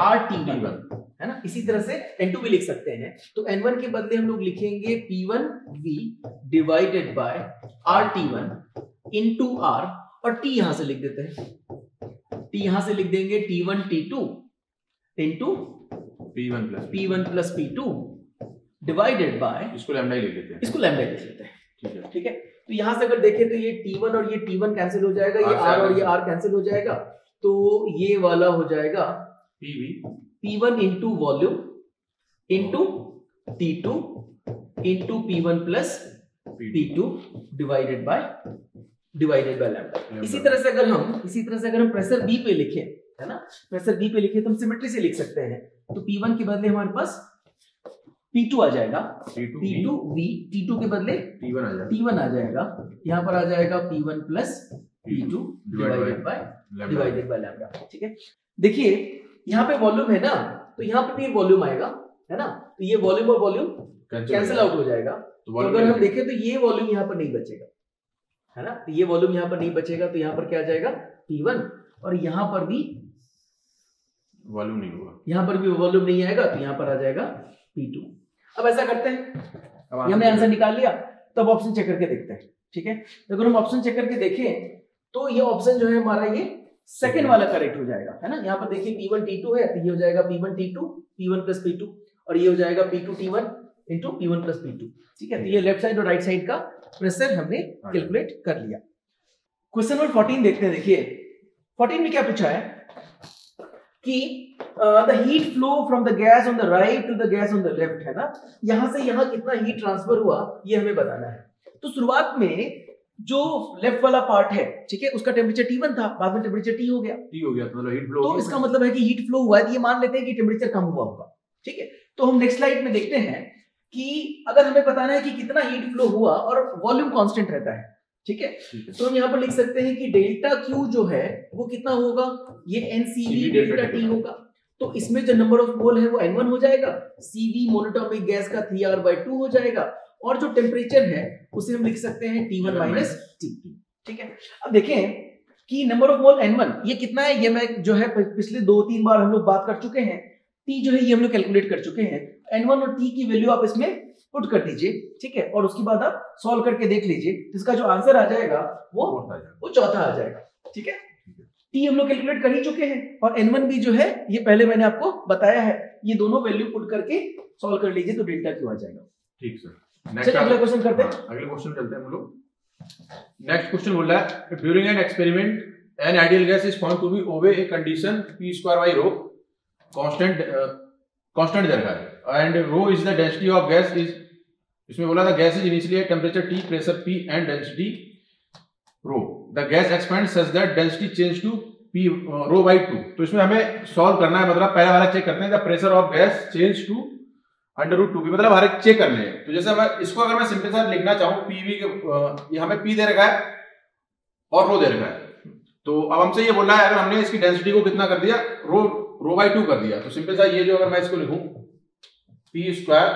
R T V है ना, इसी तरह से N टू भी लिख सकते हैं, तो N वन के बदले हम लोग लिखेंगे P one V divided by R T one into R और T यहां से लिख देते हैं, T यहां से लिख देंगे T one T two into P one plus P one plus P two divided by इसको लैम्डा लिख देते हैं, इसको लैम्डा लिख लेते हैं। ठीक है, ठीक है, तो यहां से अगर देखें तो ये T वन और ये T वन कैंसिल हो जाएगा, ये R और ये R कैंसिल हो जाएगा, तो ये वाला हो जाएगा P V P one into volume into T two into P one plus P two divided by divided by lambda। इसी तरह से अगर हम इसी तरह से अगर हम प्रेशर B पे लिखें है ना, प्रेशर B पे लिखें तो हम सिमेट्री से लिख सकते हैं, तो P वन के बदले हमारे पास P टू आ जाएगा, P two V T two के बदले T वन आ जाएगा, T वन आ जाएगा, यहाँ पर आ जाएगा P one plus P two divided by divided by lambda। ठीक है, देखिए यहाँ पे वॉल्यूम है ना, तो यहाँ पे भी वॉल्यूम आएगा है ना, तो ये वॉल्यूम और वॉल्यूम कैंसिल आउट हो जाएगा, तो अगर हम देखें तो ये वॉल्यूम यहाँ पर नहीं बचेगा है ना, तो ये वॉल्यूम यहाँ पर नहीं बचेगा, तो यहाँ पर क्या आ जाएगा P वन और यहाँ पर भी वॉल्यूम नहीं होगा, यहाँ पर भी वॉल्यूम नहीं आएगा, तो यहाँ पर आ जाएगा P टू। अब ऐसा करते हैं, हमने आंसर निकाल लिया, तो अब ऑप्शन चेक करके देखते हैं। ठीक है, अगर हम ऑप्शन चेक करके देखें तो ये ऑप्शन जो है हमारा ये सेकेंड वाला करेक्ट हो जाएगा है ना, यहाँ पर देखिए P वन T टू है, तो ये हो जाएगा P one T two P one plus P two और ये हो जाएगा P two T one into P one plus P two. ठीक है, तो ये लेफ्ट साइड और राइट साइड का प्रेशर हमने कैलकुलेट कर लिया। क्वेश्चन नंबर चौदह देखते हैं, देखिए चौदह में क्या पूछा है, कि the heat flow from the gas on the right to the gas on the left, है ना, यहां से यहां कितना हीट ट्रांसफर हुआ ये हमें बताना है। तो शुरुआत में जो लेफ्ट वाला पार्ट है, ठीक है, उसका टेम्परेचर टी वन था, बाद में टेम्परेचर टी हो गया, टी हो गया तो मतलब हीट फ्लो, तो इसका मतलब है कि हीट फ्लो हुआ है। ये मान लेते हैं कि टेम्परेचर कम हुआ होगा, ठीक है। तो हम नेक्स्ट स्लाइड में देखते हैं कि अगर हमें बताना है कि कितना हीट फ्लो हुआ और वॉल्यूम कांस्टेंट रहता है, ठीक है, तो हम यहाँ पर लिख सकते हैं कि डेल्टा क्यू जो है वो कितना होगा, ये एनसीवी डेल्टा टी होगा। तो इसमें जो नंबर ऑफ मोल है वो एन वन हो जाएगा, सीवी मोनोटॉमिक गैस का थ्री आर बाई टू हो जाएगा, और जो टेम्परेचर है उसे हम लिख सकते हैं T one minus T two, ठीक है। अब देखें कि number of mole N one ये कितना है, ये मैं जो है पिछले दो तीन बार हम लोग बात कर चुके हैं। टी जो है ये हम लोग कैलकुलेट कर चुके हैं, एन वन और टी की वैल्यू आप इसमें पुट कर दीजिए, ठीक है, और उसके बाद आप सॉल्व करके देख लीजिए, इसका जो आंसर आ जाएगा वो वो चौथा आ जाएगा, ठीक है। टी हम लोग कैलकुलेट कर ही चुके हैं और एन वन भी जो है ये पहले मैंने आपको बताया है, ये दोनों वैल्यू पुट करके सॉल्व कर लीजिए तो डेल्टा क्यू आ जाएगा, ठीक सर। चलिए अगला क्वेश्चन करते हैं, अगला क्वेश्चन चलते हैं हम लोग। नेक्स्ट क्वेश्चन बोल रहा है during an experiment an ideal gas is found to be obey a condition P square by rho constant constant दे रखा है and rho is the density of gas is, इसमें बोला था gas is initially at temperature T, pressure P and density rho, the gas expands such that density change to P rho by two. तो इसमें हमें solve करना है, मतलब पहला वाला चेक करते हैं the pressure of gas change to under root two P, मतलब हर एक चेक कर लें। तो जैसे मैं इसको अगर मैं सिंपल सा लिखना चाहूँ, पीवी के हमें P दे रखा है और रो दे रखा है, तो अब हमसे ये बोलना है अगर हमने इसकी डेंसिटी को कितना कर दिया, रो रो बाई टू कर दिया, तो सिंपल सा ये जो अगर मैं इसको लिखूं पी स्क्वायर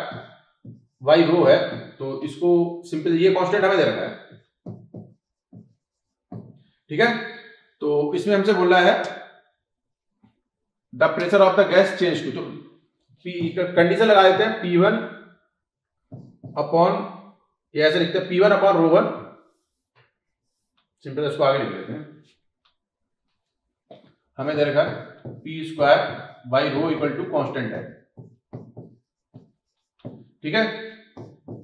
वाई रो है, तो इसको सिंपल ये कांस्टेंट हमें दे रखा है, ठीक है। तो इसमें हमसे बोल रहा है the pressure of the gas change to, तो पी कंडीशन लगा देते हैं पी वन अपॉन, ये ऐसे लिखते हैं P one upon rho one, simple इसको आगे लिख लेते हैं, हमें दे रखा है P square by rho equal to constant है, ठीक है।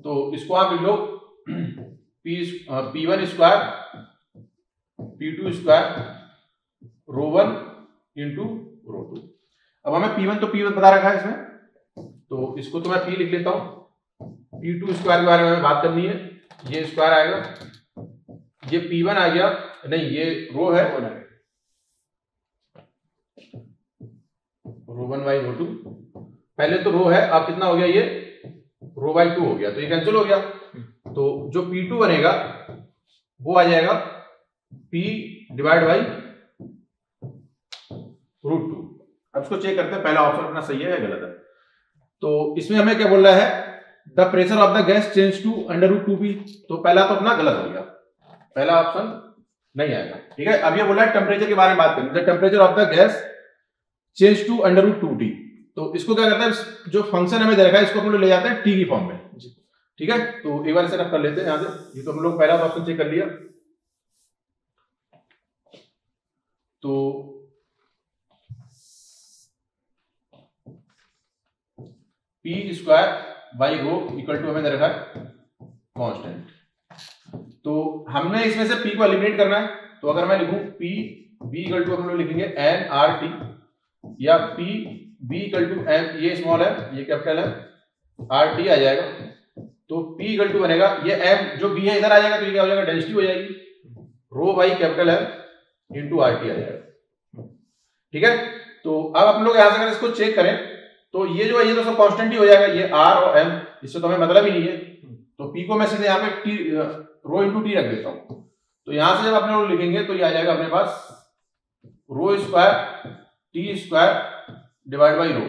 तो इसको आप लिख लो P P one square P two square rho one into rho two. अब हमें पी वन तो पी वन बता रखा है इसमें, तो इसको तो मैं पी लिख लेता हूं, पी टू स्क्वायर के बारे में हमें बात करनी है, ये स्क्वायर आएगा, ये पी वन आ गया, नहीं ये रो है, rho one by rho two, पहले तो रो है, अब कितना हो गया ये रो बाई टू हो गया, तो ये कैंसिल हो गया, तो जो पी टू बनेगा वो आ जाएगा P divide by root two. अब इसको चेक करते हैं पहला ऑप्शन अपना सही है या गलत है। तो इसमें हमें क्या बोल रहा है the pressure of the gas change to under root two P, तो पहला तो अपना गलत हो गया, पहला ऑप्शन नहीं आएगा, ठीक है। अब ये बोला है टेम्परेचर के बारे में बात करें, the temperature of the gas change to under root two T, तो इसको क्या करता है जो फंक्शन हमें दे रखा है इसको हम लोग ले जाते हैं टी की फॉर्म में, ठीक है। तो एक बार सेटअप कर लेते हैं यहाँ से, ये तो हम लोग पहला ऑप्शन चेक कर लिया, तो P square by rho equal to हमें दे रखा है कॉन्स्टेंट, तो हमने इसमें से पी को एलिमिनेट करना है, तो अगर मैं लिखूं पी बी इक्वल टू हम लोग लिखेंगे एन आर टी, या P B equal to M, ये स्मॉल है ये कैपिटल है, आर टी आ जाएगा, तो पी इक्वल टू बनेगा ये एम जो बी है इधर आ जाएगा, तो ये क्या हो जाएगा डेंसिटी हो जाएगी, रो बाई कैपिटल है इंटू आर टी आ जाएगा, ठीक है। तो अब हम लोग यहां से अगर इसको चेक करें तो ये जो है ये तो सब कॉन्स्टेंट ही हो जाएगा, ये आर और एम इससे तो हमें मतलब ही नहीं है, तो पी को मैं सीधे यहाँ पे टी रो इंटू टी रख देता हूँ, तो यहाँ से जब अपने लोग लिखेंगे तो ये आ जाएगा अपने पास rho square T square divide by rho,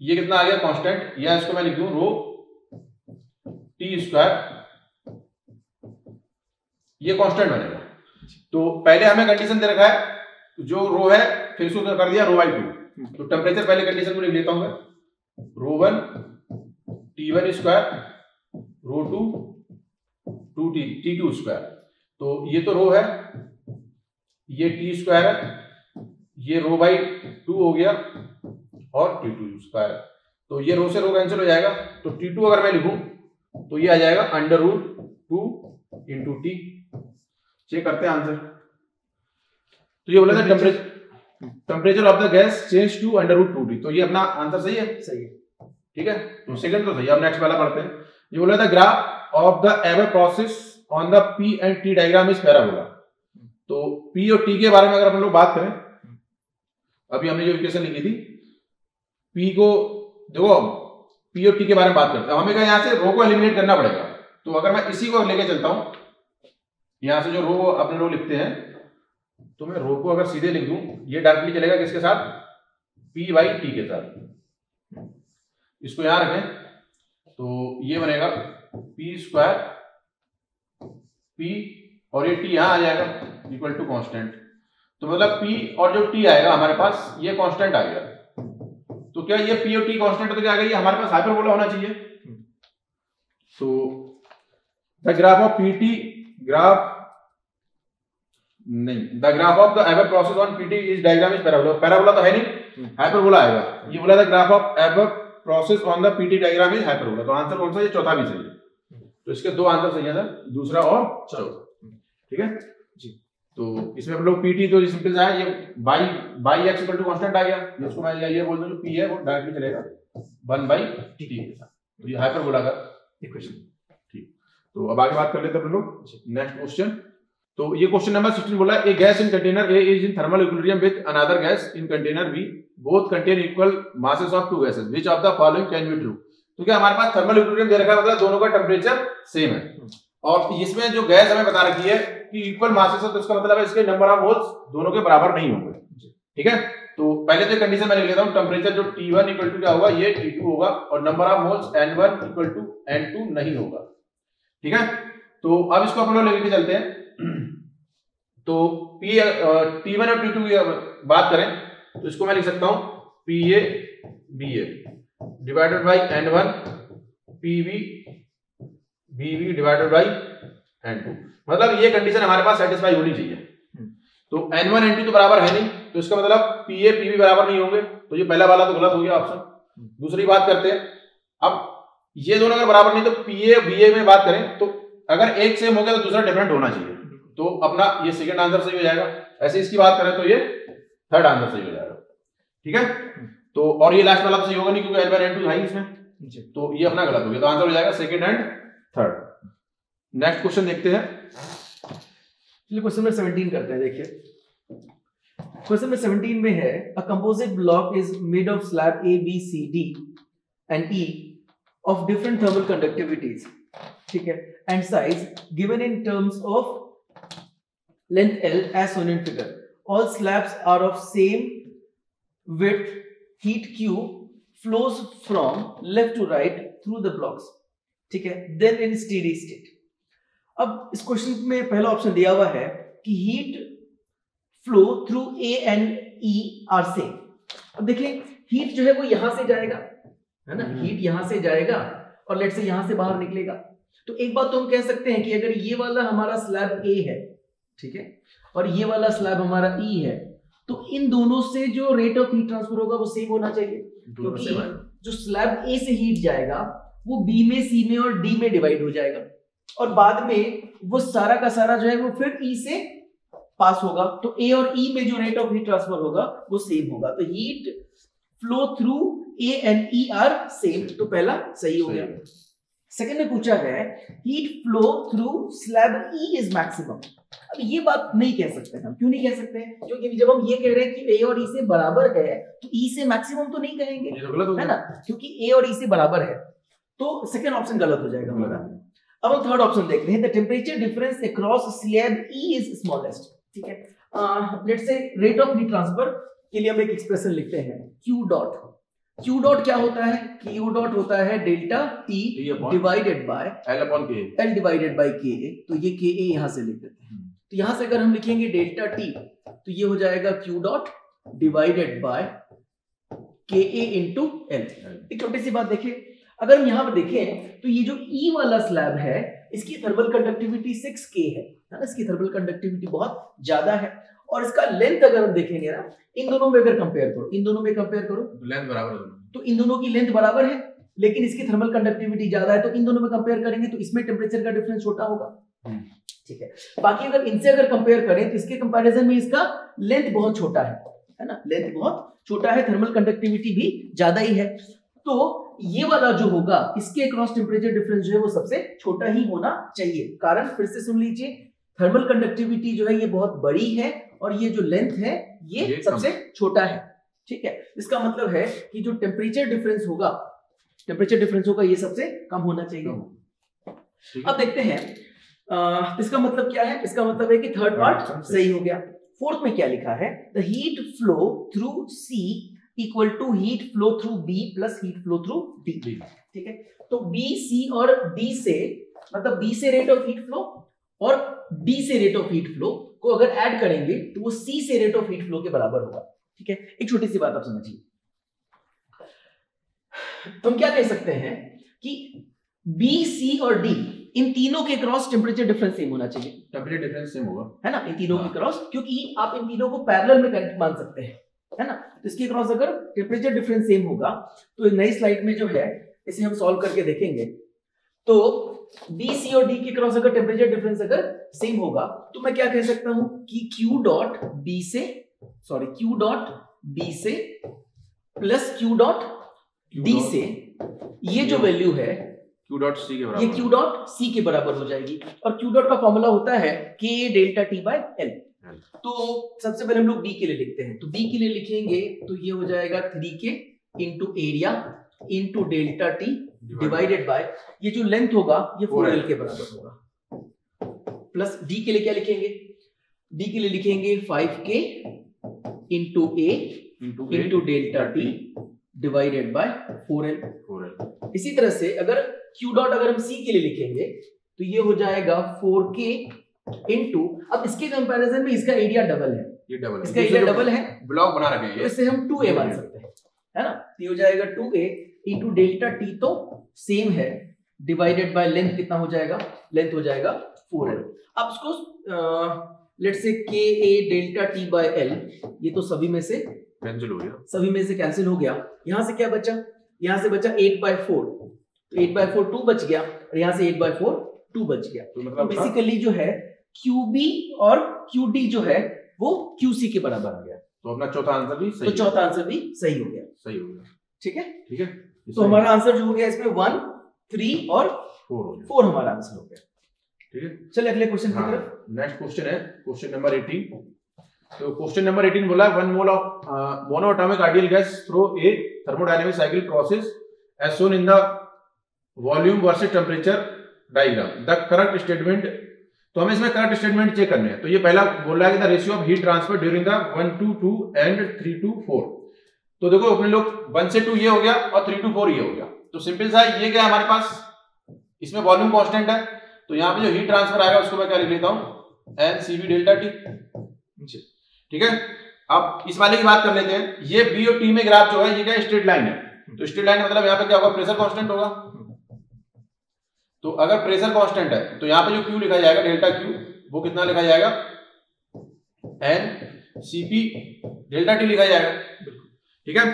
ये कितना आ गया कांस्टेंट, या इसको मैं लिख दूं रो टी स्क्वायर, ये कांस्टेंट बनेगा। तो पहले हमें कंडीशन दे रखा है जो रो है फिर इसको कर दिया रो बाई टू, तो टेम्परेचर पहले कंडीशन को लिख लेता हूं मैं, rho one T one square rho two two T T two square, तो ये तो रो है ये टी स्क्वायर है ये रो बाई टू हो गया और टी टू स्क्वायर, तो ये रो से रो कैंसिल हो जाएगा, तो टी टू अगर मैं लिखूं तो ये आ जाएगा under root two into T. Check करते हैं आंसर, तो ये बोला था temperature temperature of the gas change to under root two D. तो ये अपना आंसर सही है, सही है, ठीक है। तो सेकंड तो सही। अब नेक्स्ट वाला पढ़ते हैं। ये बोला था graph of the ever process on the P and T diagram is parabola. तो पी और टी के बारे में अगर हम लोग बात करें, अभी हमने जो इक्वेशन लिखी थी पी को, देखो पी और टी के बारे में बात करते हैं। हमें यहाँ से रो को एलिमिनेट करना पड़ेगा। तो अगर मैं इसी को लेके चलता हूं, यहां से जो रो अपने रो लिखते हैं, तो मैं रो को अगर सीधे लिख दूं, ये डायरेक्टली चलेगा किसके साथ, पी बाई टी के साथ। इसको यहां रखें तो ये बनेगा पी स्क्वायर पी, और ये टी यहां आ जाएगा इक्वल टू कांस्टेंट। तो मतलब पी और जो टी आएगा हमारे पास, ये कांस्टेंट आ गया। तो क्या ये पी और टी कांस्टेंट तो क्या आ गई हमारे पास, हाइपरबोला होना चाहिए। तो the graph of P T graph नहीं, the graph of the ever process on PT is diagram is parabola. Parabola तो है नहीं, हाइपरबोला आएगा। ये बोला था graph of ever process on the PT diagram is hyperbola. तो आंसर कौन सा, ये चौथा भी सही है। तो इसके दो आंसर सही है सर, दूसरा और चौथा, ठीक है जी। तो इसमें हम लोग पीटी तो सिंपल सा है, ये by by x equal to constant आ गया। इसको मैं ये बोल दूं जो पी है वो डायरेक्टली चलेगा वन बाई टी के साथ। ये हाइपरबोला का इक्वेशन, ठीक। तो अब आगे बात कर लेते हैं हम लोग नेक्स्ट क्वेश्चन। तो ये क्वेश्चन नंबर सोलह बोला a gas in container A is in thermal equilibrium with another gas in container B, both contain equal masses of two gases, which of the following can be true. तो क्या हमारे पास thermal equilibrium दे रखा है, मतलब दोनों का temperature same है, और इसमें जो गैस हमें बता रखी है कि इक्वल मासेस है, तो इसका मतलब है इसके नंबर ऑफ मोल्स दोनों के बराबर नहीं होंगे, ठीक है। तो पहले तो कंडीशन मैं लिख लेता हूं, टेंपरेचर जो T वन इक्वल टू क्या होगा, ये T टू होगा, और number of moles N one equal to N two नहीं होगा, ठीक है। तो अब इसको अपन लोग लेके चलते हैं। तो P टी वन और टी टू की बात करें तो इसको मैं लिख सकता हूं P A B A divided by N one P V B V divided by N two, मतलब ये कंडीशन हमारे पास सेटिस्फाई होनी चाहिए। तो एन वन एन टू तो बराबर है नहीं, तो इसका मतलब पी ए पी वी बराबर नहीं होंगे। तो ये पहला वाला तो गलत हो गया ऑप्शन। दूसरी बात करते हैं, अब ये दोनों अगर बराबर नहीं तो पी ए बी ए में बात करें, तो अगर एक सेम हो गया तो दूसरा डिफरेंट होना चाहिए। तो अपना ये सेकंड आंसर सही हो जाएगा। ऐसे इसकी बात करें तो ये थर्ड आंसर सही हो जाएगा, ठीक है। तो और ये लास्ट वाला तो सही होगा नहीं, क्योंकि एन टू है इसमें, तो ये अपना गलत हो गया। तो आंसर हो जाएगा second and third. Next question देखते हैं, चलिए क्वेश्चन नंबर सत्रह करते हैं। देखिए क्वेश्चन नंबर सत्रह में है a composite block is made of slab A B C D and E of different thermal conductivities, ठीक है, and size given in terms of length L as shown in figure. All slabs are of same width. Heat Q flows from left to right through the blocks. ठीक है, then in steady state. अब इस question में पहला option दिया हुआ है कि heat flow through A and E are same. अब देखिए heat जो है वो यहाँ से जाएगा, है ना, heat यहाँ से जाएगा और लेट से यहाँ से बाहर निकलेगा। तो एक बात तो हम कह सकते हैं कि अगर ये वाला हमारा स्लैब A है, ठीक है, और ये वाला स्लैब हमारा ई है, तो इन दोनों से जो रेट ऑफ हीट ट्रांसफर होगा वो सेम होना चाहिए, क्योंकि जो स्लैब ए से हीट जाएगा वो बी में, सी में और डी में डिवाइड हो जाएगा, और बाद में वो सारा का सारा जो है वो फिर ई से पास होगा। तो ए और ई में जो रेट ऑफ हीट ट्रांसफर होगा वो सेम होगा। तो heat flow through A and E are same, तो पहला सही हो गया। सेकेंड में पूछा है heat flow through slab E is maximum. अब ये बात नहीं कह सकते हम, क्यों नहीं कह सकते, क्योंकि जब हम ये कह रहे हैं कि ए और ई से बराबर है तो ई से मैक्सिमम तो नहीं कहेंगे, है ना, क्योंकि ए और ई से बराबर है। तो सेकंड ऑप्शन गलत हो जाएगा हमारा। अब हम थर्ड ऑप्शन देखते हैं, the temperature difference across slab E is smallest, ठीक है। Let's say rate of heat transfer के लिए हम एक एक्सप्रेशन लिखते हैं क्यू डॉट। Q डॉट क्या होता है, Q डॉट होता है delta T divided by L upon K, L divided by K। तो ये K A यहाँ से लिख देते हैं, तो यहाँ से अगर हम लिखेंगे डेल्टा T तो ये हो जाएगा Q dot divided by K A into L। एक छोटी सी बात देखिए, अगर हम यहाँ पर देखें तो ये जो E वाला स्लैब है इसकी थर्मल कंडक्टिविटी सिक्स K है, ना, इसकी थर्मल कंडक्टिविटी बहुत ज्यादा है, और इसका लेंथ अगर हम देखेंगे ना, इन दोनों में अगर कंपेयर करो, इन दोनों में कंपेयर करो तो लेंथ बराबर है, तो इन दोनों की लेंथ बराबर है, लेकिन इसकी थर्मल कंडक्टिविटी ज्यादा है, तो इन दोनों में कंपेयर करेंगे तो इसमें टेम्परेचर का डिफरेंस छोटा होगा, ठीक है। बाकी अगर इनसे अगर कंपेयर करें तो इसके कंपैरिजन में इसका लेंथ बहुत छोटा है, है ना, लेंथ बहुत छोटा है, थर्मल कंडक्टिविटी भी ज्यादा ही है, तो ये वाला जो होगा इसके अक्रॉस टेम्परेचर डिफरेंस जो है वो सबसे छोटा ही होना चाहिए। कारण फिर से सुन लीजिए, थर्मल कंडक्टिविटी जो है ये बहुत बड़ी है और ये जो लेंथ है ये, ये सबसे छोटा है। ठीक है, इसका मतलब है कि जो टेम्परेचर डिफरेंस होगा टेम्परेचर डिफरेंस होगा ये सबसे कम होना चाहिए। अब देखते हैं आ, इसका मतलब क्या है, इसका मतलब है कि थर्ड पार्ट सही हो गया। फोर्थ में क्या लिखा है, the heat flow through C equal to heat flow through B plus heat flow through D. ठीक है, तो बी, सी और डी से मतलब बी से रेट ऑफ हीट फ्लो और डी से रेट ऑफ हीट फ्लो को अगर ऐड करेंगे तो वो सी से रेट ऑफ हीट फ्लो के बराबर होगा। ठीक है, एक छोटी सी बात आप समझिए, हम क्या कह सकते हैं कि बी, सी और डी इन तीनों के क्रॉस टेम्परेचर डिफरेंस सेम होना चाहिए। टेम्परेचर डिफरेंस सेम होगा, है ना, इन तीनों के क्रॉस, क्योंकि आप इन तीनों को पैरेलल में मान सकते हैं, है ना। तो इसके क्रॉस अगर टेम्परेचर डिफरेंस सेम होगा तो नई स्लाइड में जो है इसे हम सॉल्व करके देखेंगे। तो बी, सी और डी के क्रॉस अगर टेम्परेचर डिफरेंस अगर सेम होगा तो मैं क्या कह सकता हूं कि क्यू डॉट बी से सॉरी क्यू डॉट बी से प्लस क्यू डॉट डी से ये जो वैल्यू है क्यू डॉट सी के बराबर, ये क्यू डॉट सी के बराबर हो जाएगी। और क्यू डॉट का फॉर्मूला होता है के डेल्टा टी बाय एल। तो सबसे पहले हम लोग बी के लिए लिखते हैं, तो बी के लिए लिखेंगे तो ये हो जाएगा three K into area into delta T divided by ये जो लेंथ होगा ये फोर एल के बराबर होगा। प्लस डी के लिए क्या लिखेंगे, डी के लिए लिखेंगे five K into A into delta T divided by four L. इसी तरह से अगर क्यू डॉट अगर हम सी के लिए लिखेंगे तो ये हो जाएगा फोर के इनटू, अब इसके कंपैरिजन में इसका एरिया डबल है, ये डबल है, इसका एरिया डबल है, ब्लॉक बना रखे हैं, तो इससे हम टू ए मान सकते हैं, है ना। तो ये हो जाएगा two A into delta T तो सेम है डिवाइडेड बाय लेंथ कितना हो जाएगा, लेंथ हो जाएगा फोर एल। अब इसको let's say K A delta T by L ये तो सभी में से कैंसिल हो गया, सभी में से कैंसिल हो गया। यहाँ से क्या बचा, यहाँ से बचा एट बाय फोर, तो एट बाय फोर टू बच गया और यहाँ से एट बाय फोर टू बच गया। तो बेसिकली जो है Q B और Q D जो है वो Q C के बराबर आ गया। तो अपना चौथा आंसर भी सही, तो चौथा आंसर भी सही हो गया, सही हो गया। ठीक है, ठीक है, तो हमारा आंसर जो हो गया इसमें वन, थ्री और फोर हो गया, फोर हमारा आंसर हो गया। ठीक है, चलिए अगले क्वेश्चन की तरफ। नेक्स्ट क्वेश्चन है क्वेश्चन नंबर अठारह। तो क्वेश्चन नंबर अठारह बोला one mole of mono atomic ideal gas through a thermodynamic cycle process as shown in the volume versus temperature diagram the correct statement. तो हमें इसमें करंट स्टेटमेंट चेक करने हैं। तो ये पहला बोल रहा है कि the ratio of heat transfer during the one to two and three to four. तो देखो अपने लोग वन से टू ये हो गया और थ्री टू फोर ये हो गया। तो सिंपल सा ये क्या है हमारे पास, इसमें वॉल्यूम कांस्टेंट है, तो यहाँ पे जो हीट ट्रांसफर आएगा उसको मैं क्या लिख लेता हूँ N C B delta T. ठीक है, अब इस वाले की बात कर लेते हैं। ये बी और टी में ग्राफ जो है ये क्या स्ट्रेट लाइन है, तो स्ट्रेट लाइन मतलब यहाँ पे क्या होगा, प्रेशर कॉन्स्टेंट होगा। तो अगर प्रेशर कांस्टेंट है तो यहाँ पे जो Q लिखा जाएगा डेल्टा Q वो कितना लिखा जाएगा N C P delta T लिखा जाएगा। ठीक है,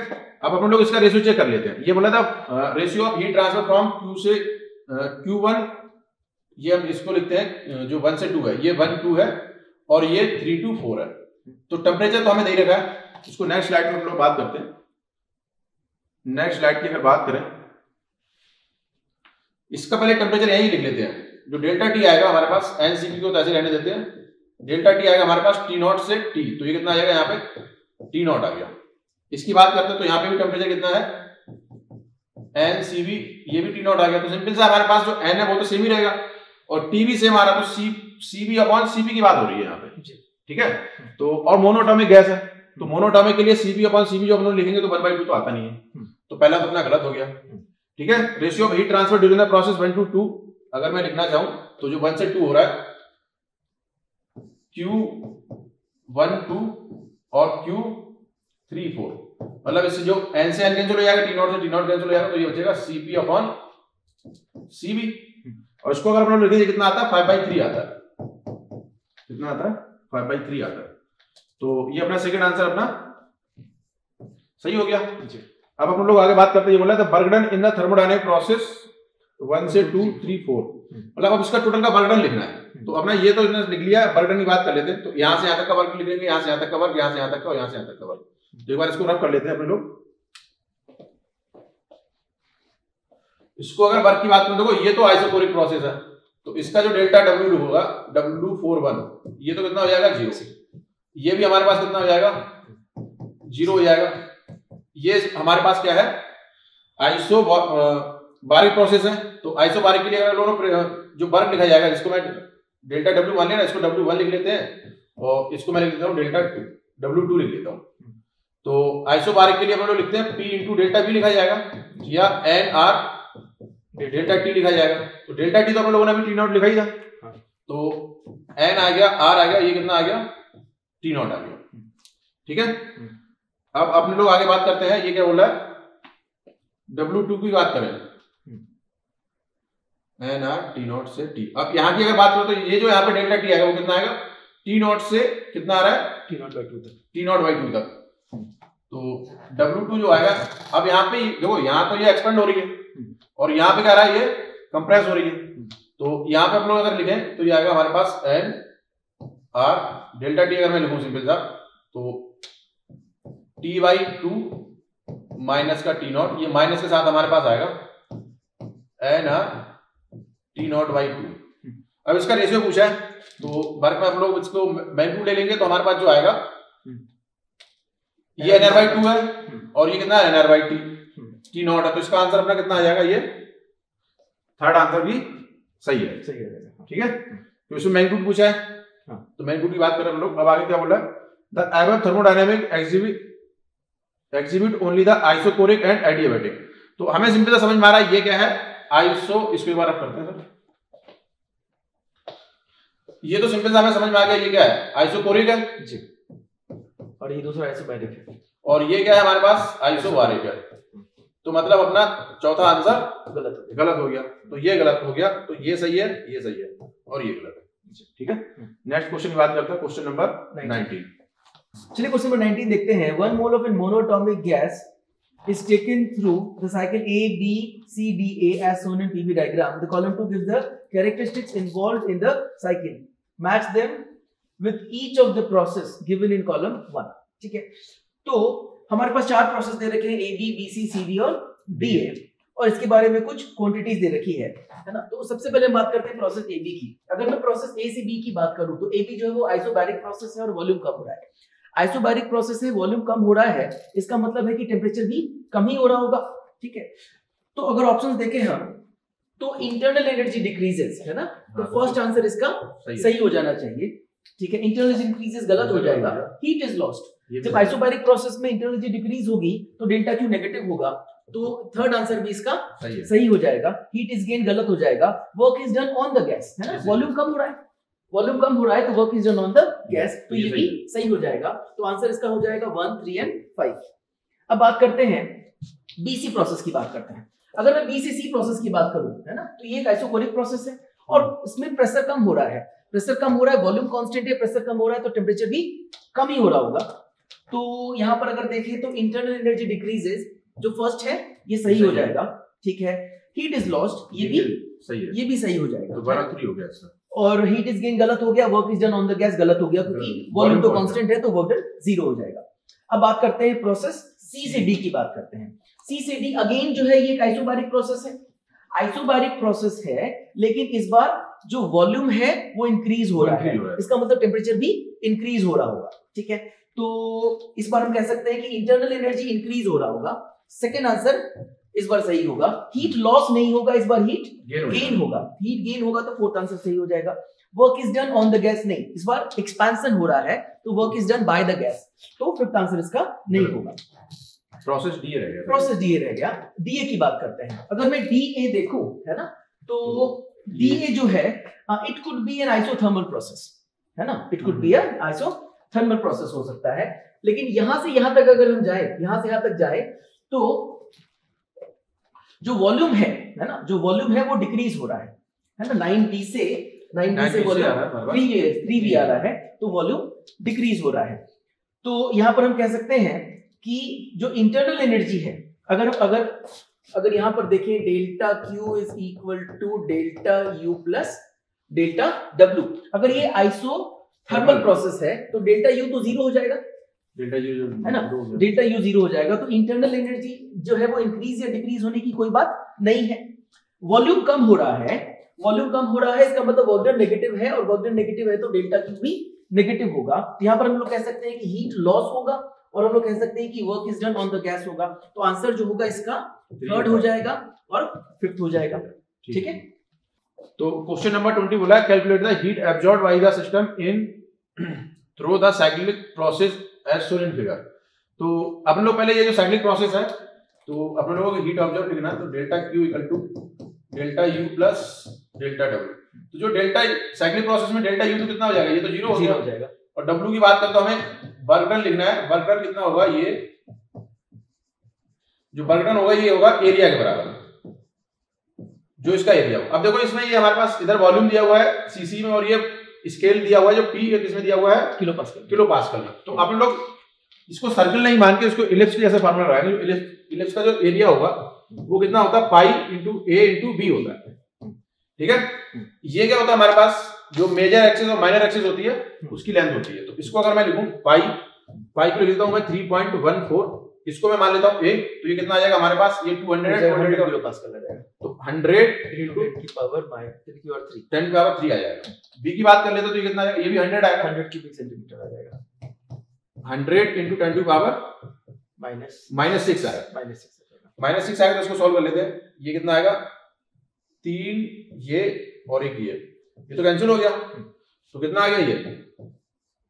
अब अपन लोग इसका रेशियो चेक कर लेते हैं। ये बोला था ratio of heat transfer from Q से Q वन, ये हम इसको लिखते हैं जो वन से टू है, ये वन टू है और ये थ्री टू फोर है। तो टेम्परेचर तो हमें नहीं रखा है, इसको नेक्स्ट स्लाइड में हम लोग बात करते हैं। नेक्स्ट स्लाइड की अगर बात करें इसका पहले टेम्परेचर यहीं लिख लेते हैं। जो डेल्टा टी आएगा हमारे पास एन सी पी को तो ऐसे रहने देते हैं, डेल्टा टी आएगा हमारे पास टी नॉट से टी, तो ये कितना आएगा यहाँ पे टी नॉट आ गया। इसकी बात करते हैं तो यहाँ पे भी टेम्परेचर कितना है एन सी बी, ये भी टी नॉट आ गया। तो सिंपल से हमारे पास जो एन है वो तो सेम ही रहेगा और टी भी सेम आ रहा, तो C C B upon C B की बात हो रही है यहाँ पे। ठीक है, तो और मोनोटॉमिक गैस है तो मोनोटॉमिक के लिए C B upon C B जो हम लोग लिखेंगे तो वन बाई टू तो आता नहीं है, तो पहला तो अपना गलत हो गया। ठीक है, ratio of heat transfer during the process one to two अगर मैं लिखना चाहूं तो जो वन से टू हो रहा है क्यू वन टू और क्यू थ्री फोर, मतलब इससे जो एन से एन कैंसिल हो जाएगा, टी नॉट से टी नॉट कैंसिल हो जाएगा, तो ये हो जाएगा सीपी अपॉन सीबी। और इसको अगर हम लोग लिखेंगे कितना आता है, फाइव बाई थ्री आता है, कितना आता है फाइव बाई थ्री आता है। तो ये अपना सेकेंड आंसर अपना सही हो गया। अब हम लोग आगे बात करते हैं। बोला था बर्गडन in the thermodynamic process one से टू थ्री फोर, मतलब अब इसका टोटल का बर्गडन लिखना है। तो अपना ये तो लिख लिया, बर्गडन की बात कर लेते हैं। तो यहाँ से यहाँ तक का वर्क लिखेंगे, यहाँ से यहाँ तक का वर्क, यहाँ से यहाँ तक का और यहाँ से यहाँ तक का वर्क। एक बार इसको रफ कर लेते हैं अपने लोग। इसको अगर वर्क की बात करें, देखो ये तो आइसोकोरिक प्रोसेस है, तो इसका जो डेल्टा W होगा W फोर वन, ये तो कितना हो जाएगा जीरो, ये भी हमारे पास कितना हो जाएगा जीरो हो जाएगा। ये हमारे पास क्या है आइसो बारिक प्रोसेस है, तो आइसो बारिक के लिए अगर दोनों जो वर्क लिखा जाएगा, इसको मैं डेल्टा डब्ल्यू वन लेना, इसको डब्ल्यू वन लिख लेते हैं और इसको मैं लिख देता हूँ डेल्टा डब्ल्यू टू लिख लेता हूँ। तो आइसो बारिक के लिए हम लोग लिखते हैं पी इंटू डेल्टा बी लिखा जाएगा या एन आर डेल्टा टी लिखा जाएगा। तो डेल्टा टी तो हम लोगों ने अभी टी नॉट लिखा ही था, तो एन आ गया आर आ गया, ये कितना आ गया टी नॉट आ गया। ठीक है, अब अपने लोग आगे बात करते हैं, ये क्या बोला है डब्ल्यू टू की बात करें एन आर टी नॉट से टी। अब यहाँ की अगर बात करें तो ये जो यहाँ पे डेल्टा टी आएगा वो कितना आएगा टी नॉट से कितना आ रहा है टी नॉट बाई टू तक, टी नॉट बाई टू तक। तो डब्ल्यू टू जो आएगा, अब यहाँ पे देखो यहाँ तो ये एक्सपेंड हो रही है और यहाँ पे क्या रहा है ये कंप्रेस हो रही है, तो यहाँ पे हम लोग अगर लिखें तो ये आएगा हमारे पास एन आर डेल्टा टी, अगर मैं लिखूं सिंपल सा तो टी बाई टू माइनस का टी नॉट, ये माइनस के साथ हमारे पास आएगा N R T naught by two. अब इसका रेशियो पूछा है, तो वर्क में हम लोग इसको मैग्नीट्यूड ले लेंगे, तो हमारे पास जो आएगा ये एनआर बाई टू है और ये कितना NR by T T naught है, तो इसका आंसर अपना कितना आ जाएगा, ये थर्ड आंसर भी सही है सही है ठीक है। तो इसमें मैग्नीट्यूड पूछा है, तो मैग्नीट्यूड की बात करें हम लोग। अब आगे क्या बोला, the above thermodynamic exhibit exhibit only the आइसोकोरिक and एडियाबैटिक। तो हमें सिंपल सा समझ में आ रहा है ये क्या है आइसो, इसको एक बार आप करते हैं सर, ये तो सिंपल सा हमें समझ में आ गया ये क्या है आइसोकोरिक है जी, और ये दूसरा आइसोबैरिक है और ये क्या है हमारे पास आइसोबैरिक है। तो मतलब अपना चौथा आंसर गलत गलत हो गया, तो ये गलत हो गया, तो ये सही है ये सही है और ये गलत है। ठीक है, नेक्स्ट क्वेश्चन की बात करते हैं, क्वेश्चन नंबर नाइनटीन। चलिए क्वेश्चन नंबर नाइनटीन देखते हैं। One mole of an monatomic gas is taken through the cycle A B C D A as shown in P V diagram. The column two gives the characteristics involved in the cycle. Match them with each of the process given in column one. ठीक है, तो हमारे पास चार process दे रखे हैं A B B C C D और D A, और इसके बारे में कुछ क्वांटिटीज दे रखी है, है ना। तो सबसे पहले हम बात करते हैं प्रोसेस A B की। अगर मैं प्रोसेस A से B की बात करूं तो A B जो है वो आइसोबैरिक प्रोसेस है और वॉल्यूम कम हो रहा है। आइसोबैरिक प्रोसेस है, वॉल्यूम कम हो रहा है, इसका मतलब है कि टेम्परेचर भी कम ही हो रहा होगा। ठीक है, तो अगर ऑप्शंस देखें हम तो इंटरनल एनर्जी डिक्रीजेस है ना, तो फर्स्ट आंसर इसका सही हो जाना चाहिए। ठीक है, इंटरनल एनर्जी डिक्रीजेस गलत हो जाएगा, हीट इज लॉस्ट। जब आइसोबैरिक प्रोसेस में इंटरनल एनर्जी डिक्रीज होगी तो डेल्टा क्यू नेगेटिव होगा, तो थर्ड आंसर भी इसका सही, सही हो जाएगा। हीट इज गेन गलत हो जाएगा, work is done on the gas है ना, वॉल्यूम कम हो रहा है, वॉल्यूम कम हो रहा है तो work is done on the gas, तो ये भी सही हो जाएगा। तो आंसर इसका हो जाएगा वन, थ्री एंड फाइव। अब बात करते हैं बीसी प्रोसेस की बात करते हैं। अगर मैं बीसीसी प्रोसेस की बात करूं है ना, तो ये एक आइसोकोरिक प्रोसेस है और इसमें प्रेशर कम हो रहा है, प्रेशर कम हो रहा है, वॉल्यूम कांस्टेंट है, प्रेशर कम हो रहा है तो टेम्परेचर भी कम ही हो रहा होगा। तो यहाँ पर अगर देखें तो इंटरनल एनर्जी डिक्रीजेस जो फर्स्ट है ये सही हो जाएगा। ठीक है, हीट इज लॉस्ट, ये भी सही है, ये भी सही हो जाएगा, तो वन थ्री हो गया इसका। और हीट इज गेन गलत हो गया, work is done on the gas गलत हो गया क्योंकि वॉल्यूम तो कांस्टेंट है तो वर्क डन जीरो हो जाएगा। अब बात करते हैं प्रोसेस सी से डी की बात करते हैं। सी से डी अगेन जो है ये एक आइसोबैरिक प्रोसेस है, आइसोबैरिक प्रोसेस है लेकिन इस बार जो वॉल्यूम है वो इंक्रीज हो रहा है, इसका मतलब टेम्परेचर भी इंक्रीज हो रहा होगा। ठीक है, तो इस बार हम कह सकते हैं कि इंटरनल एनर्जी इंक्रीज हो रहा होगा, सेकेंड आंसर इस बार सही होगा। हीट लॉस नहीं होगा, इस बार हीट गेन होगा, हीट गेन होगा तो फोर्थ आंसर सही हो जाएगा। Work is done on the gas नहीं, इस बार एक्सपेंशन हो रहा है तो work is done by the gas, तो फिफ्थ आंसर इसका नहीं होगा, प्रोसेस डी रह गया। प्रोसेस डी रह गया। डीए की बात करते हैं। अगर मैं डीए देखूं है ना, तो डीए जो है it could be an isothermal process है ना, it could be an isothermal process हो सकता है, लेकिन यहां से यहां तक अगर हम जाए, यहां से यहां तक जाए तो जो वॉल्यूम है है ना, जो वॉल्यूम है वो डिक्रीज हो रहा है है ना, नाइन बी से नाइन बी से वॉल्यूम थ्री बी आ रहा है तो वॉल्यूम डिक्रीज हो रहा है। तो यहाँ पर हम कह सकते हैं कि जो इंटरनल एनर्जी है, अगर अगर अगर यहाँ पर देखें delta Q is equal to delta U plus delta W, अगर ये आइसो थर्मल प्रोसेस है तो डेल्टा यू तो जीरो हो जाएगा, डेल्टा यू है ना, डेल्टा यू जीरो हो जाएगा, तो इंटरनल एनर्जी जो है वो इंक्रीज या डिक्रीज होने की कोई बात नहीं है। वॉल्यूम कम हो रहा है, वॉल्यूम कम हो रहा है, इसका मतलब वर्क डन नेगेटिव है, और वर्क डन नेगेटिव है तो डेल्टा क्यू भी नेगेटिव होगा। यहाँ पर हम लोग कह सकते हैं कि हीट लॉस होगा, और हम लोग कह सकते हैं कि work is done on the gas होगा। तो आंसर जो होगा इसका थर्ड हो जाएगा और फिफ्थ हो जाएगा। ठीक है, तो क्वेश्चन नंबर ट्वेंटी बोला है calculate the heat absorbed by the system in through the cyclic process as shown in figure. तो अपन लोग पहले ये जो साइक्लिक प्रोसेस है तो अपन लोगों को हीट एब्जॉर्ब लिखना, तो delta Q equal to delta U plus delta W. तो जो डेल्टा साइक्लिक प्रोसेस में डेल्टा यू तो कितना हो जाएगा, ये तो जीरो हो जाएगा, और डब्ल्यू की बात करते हमें वर्क डन लिखना है। वर्क डन कितना होगा, ये जो वर्क डन होगा ये होगा एरिया के बराबर, जो इसका एरिया हो। अब देखो इसमें ये हमारे पास इधर वॉल्यूम दिया हुआ है सीसी में, और ये स्केल दिया हुआ है जो पी किसमें दिया हुआ है किलो पास्कल, किलो पास्कल में। तो अपन लोग इसको सर्कल नहीं मान के इसको इलिप्स के जैसे फार्मूला लगाएंगे। इलिप्स इलिप्स का जो एरिया होगा वो कितना होता है, pi into A into B होता है। ठीक है, ये क्या होता है हमारे पास, जो मेजर एक्सिस और माइनर एक्सिस होती है उसकी लेंथ होती है। तो इसको अगर मैं लिखूं पाई, पाई को लिखता हूं मैं थ्री पॉइंट वन फोर, इसको मैं मान लेता हूं ए, तो ये कितना आ जाएगा हमारे पास, ये टू हंड्रेड का किलो पास्कल आ जाएगा। तो हंड्रेड इंटू की power three ten power three आ जाएगा। बी की बात कर लेते तो ये कितना आ जाएगा, ये भी हंड्रेड आएगा, हंड्रेड क्यूबिक सेंटीमीटर आ जाएगा। हंड्रेड इंटू टेन की पावर माइनस माइनस सिक्स आएगा, माइनस सिक्स आएगा, माइनस सिक्स आएगा। तो इसको सॉल्व कर लेते हैं, ये कितना आएगा, तीन ये और एक ये, ये तो कैंसिल हो गया, तो कितना आ गया ये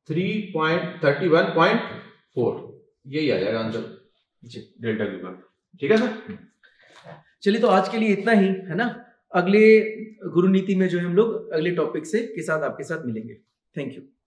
three point thirty one point four, यही आ जाएगा आंसर जी डेल्टा क्यू का। ठीक है सर, चलिए तो आज के लिए इतना ही है ना। अगले गुरुनीति में जो है हम लोग अगले टॉपिक से के साथ आपके साथ मिलेंगे। Thank you.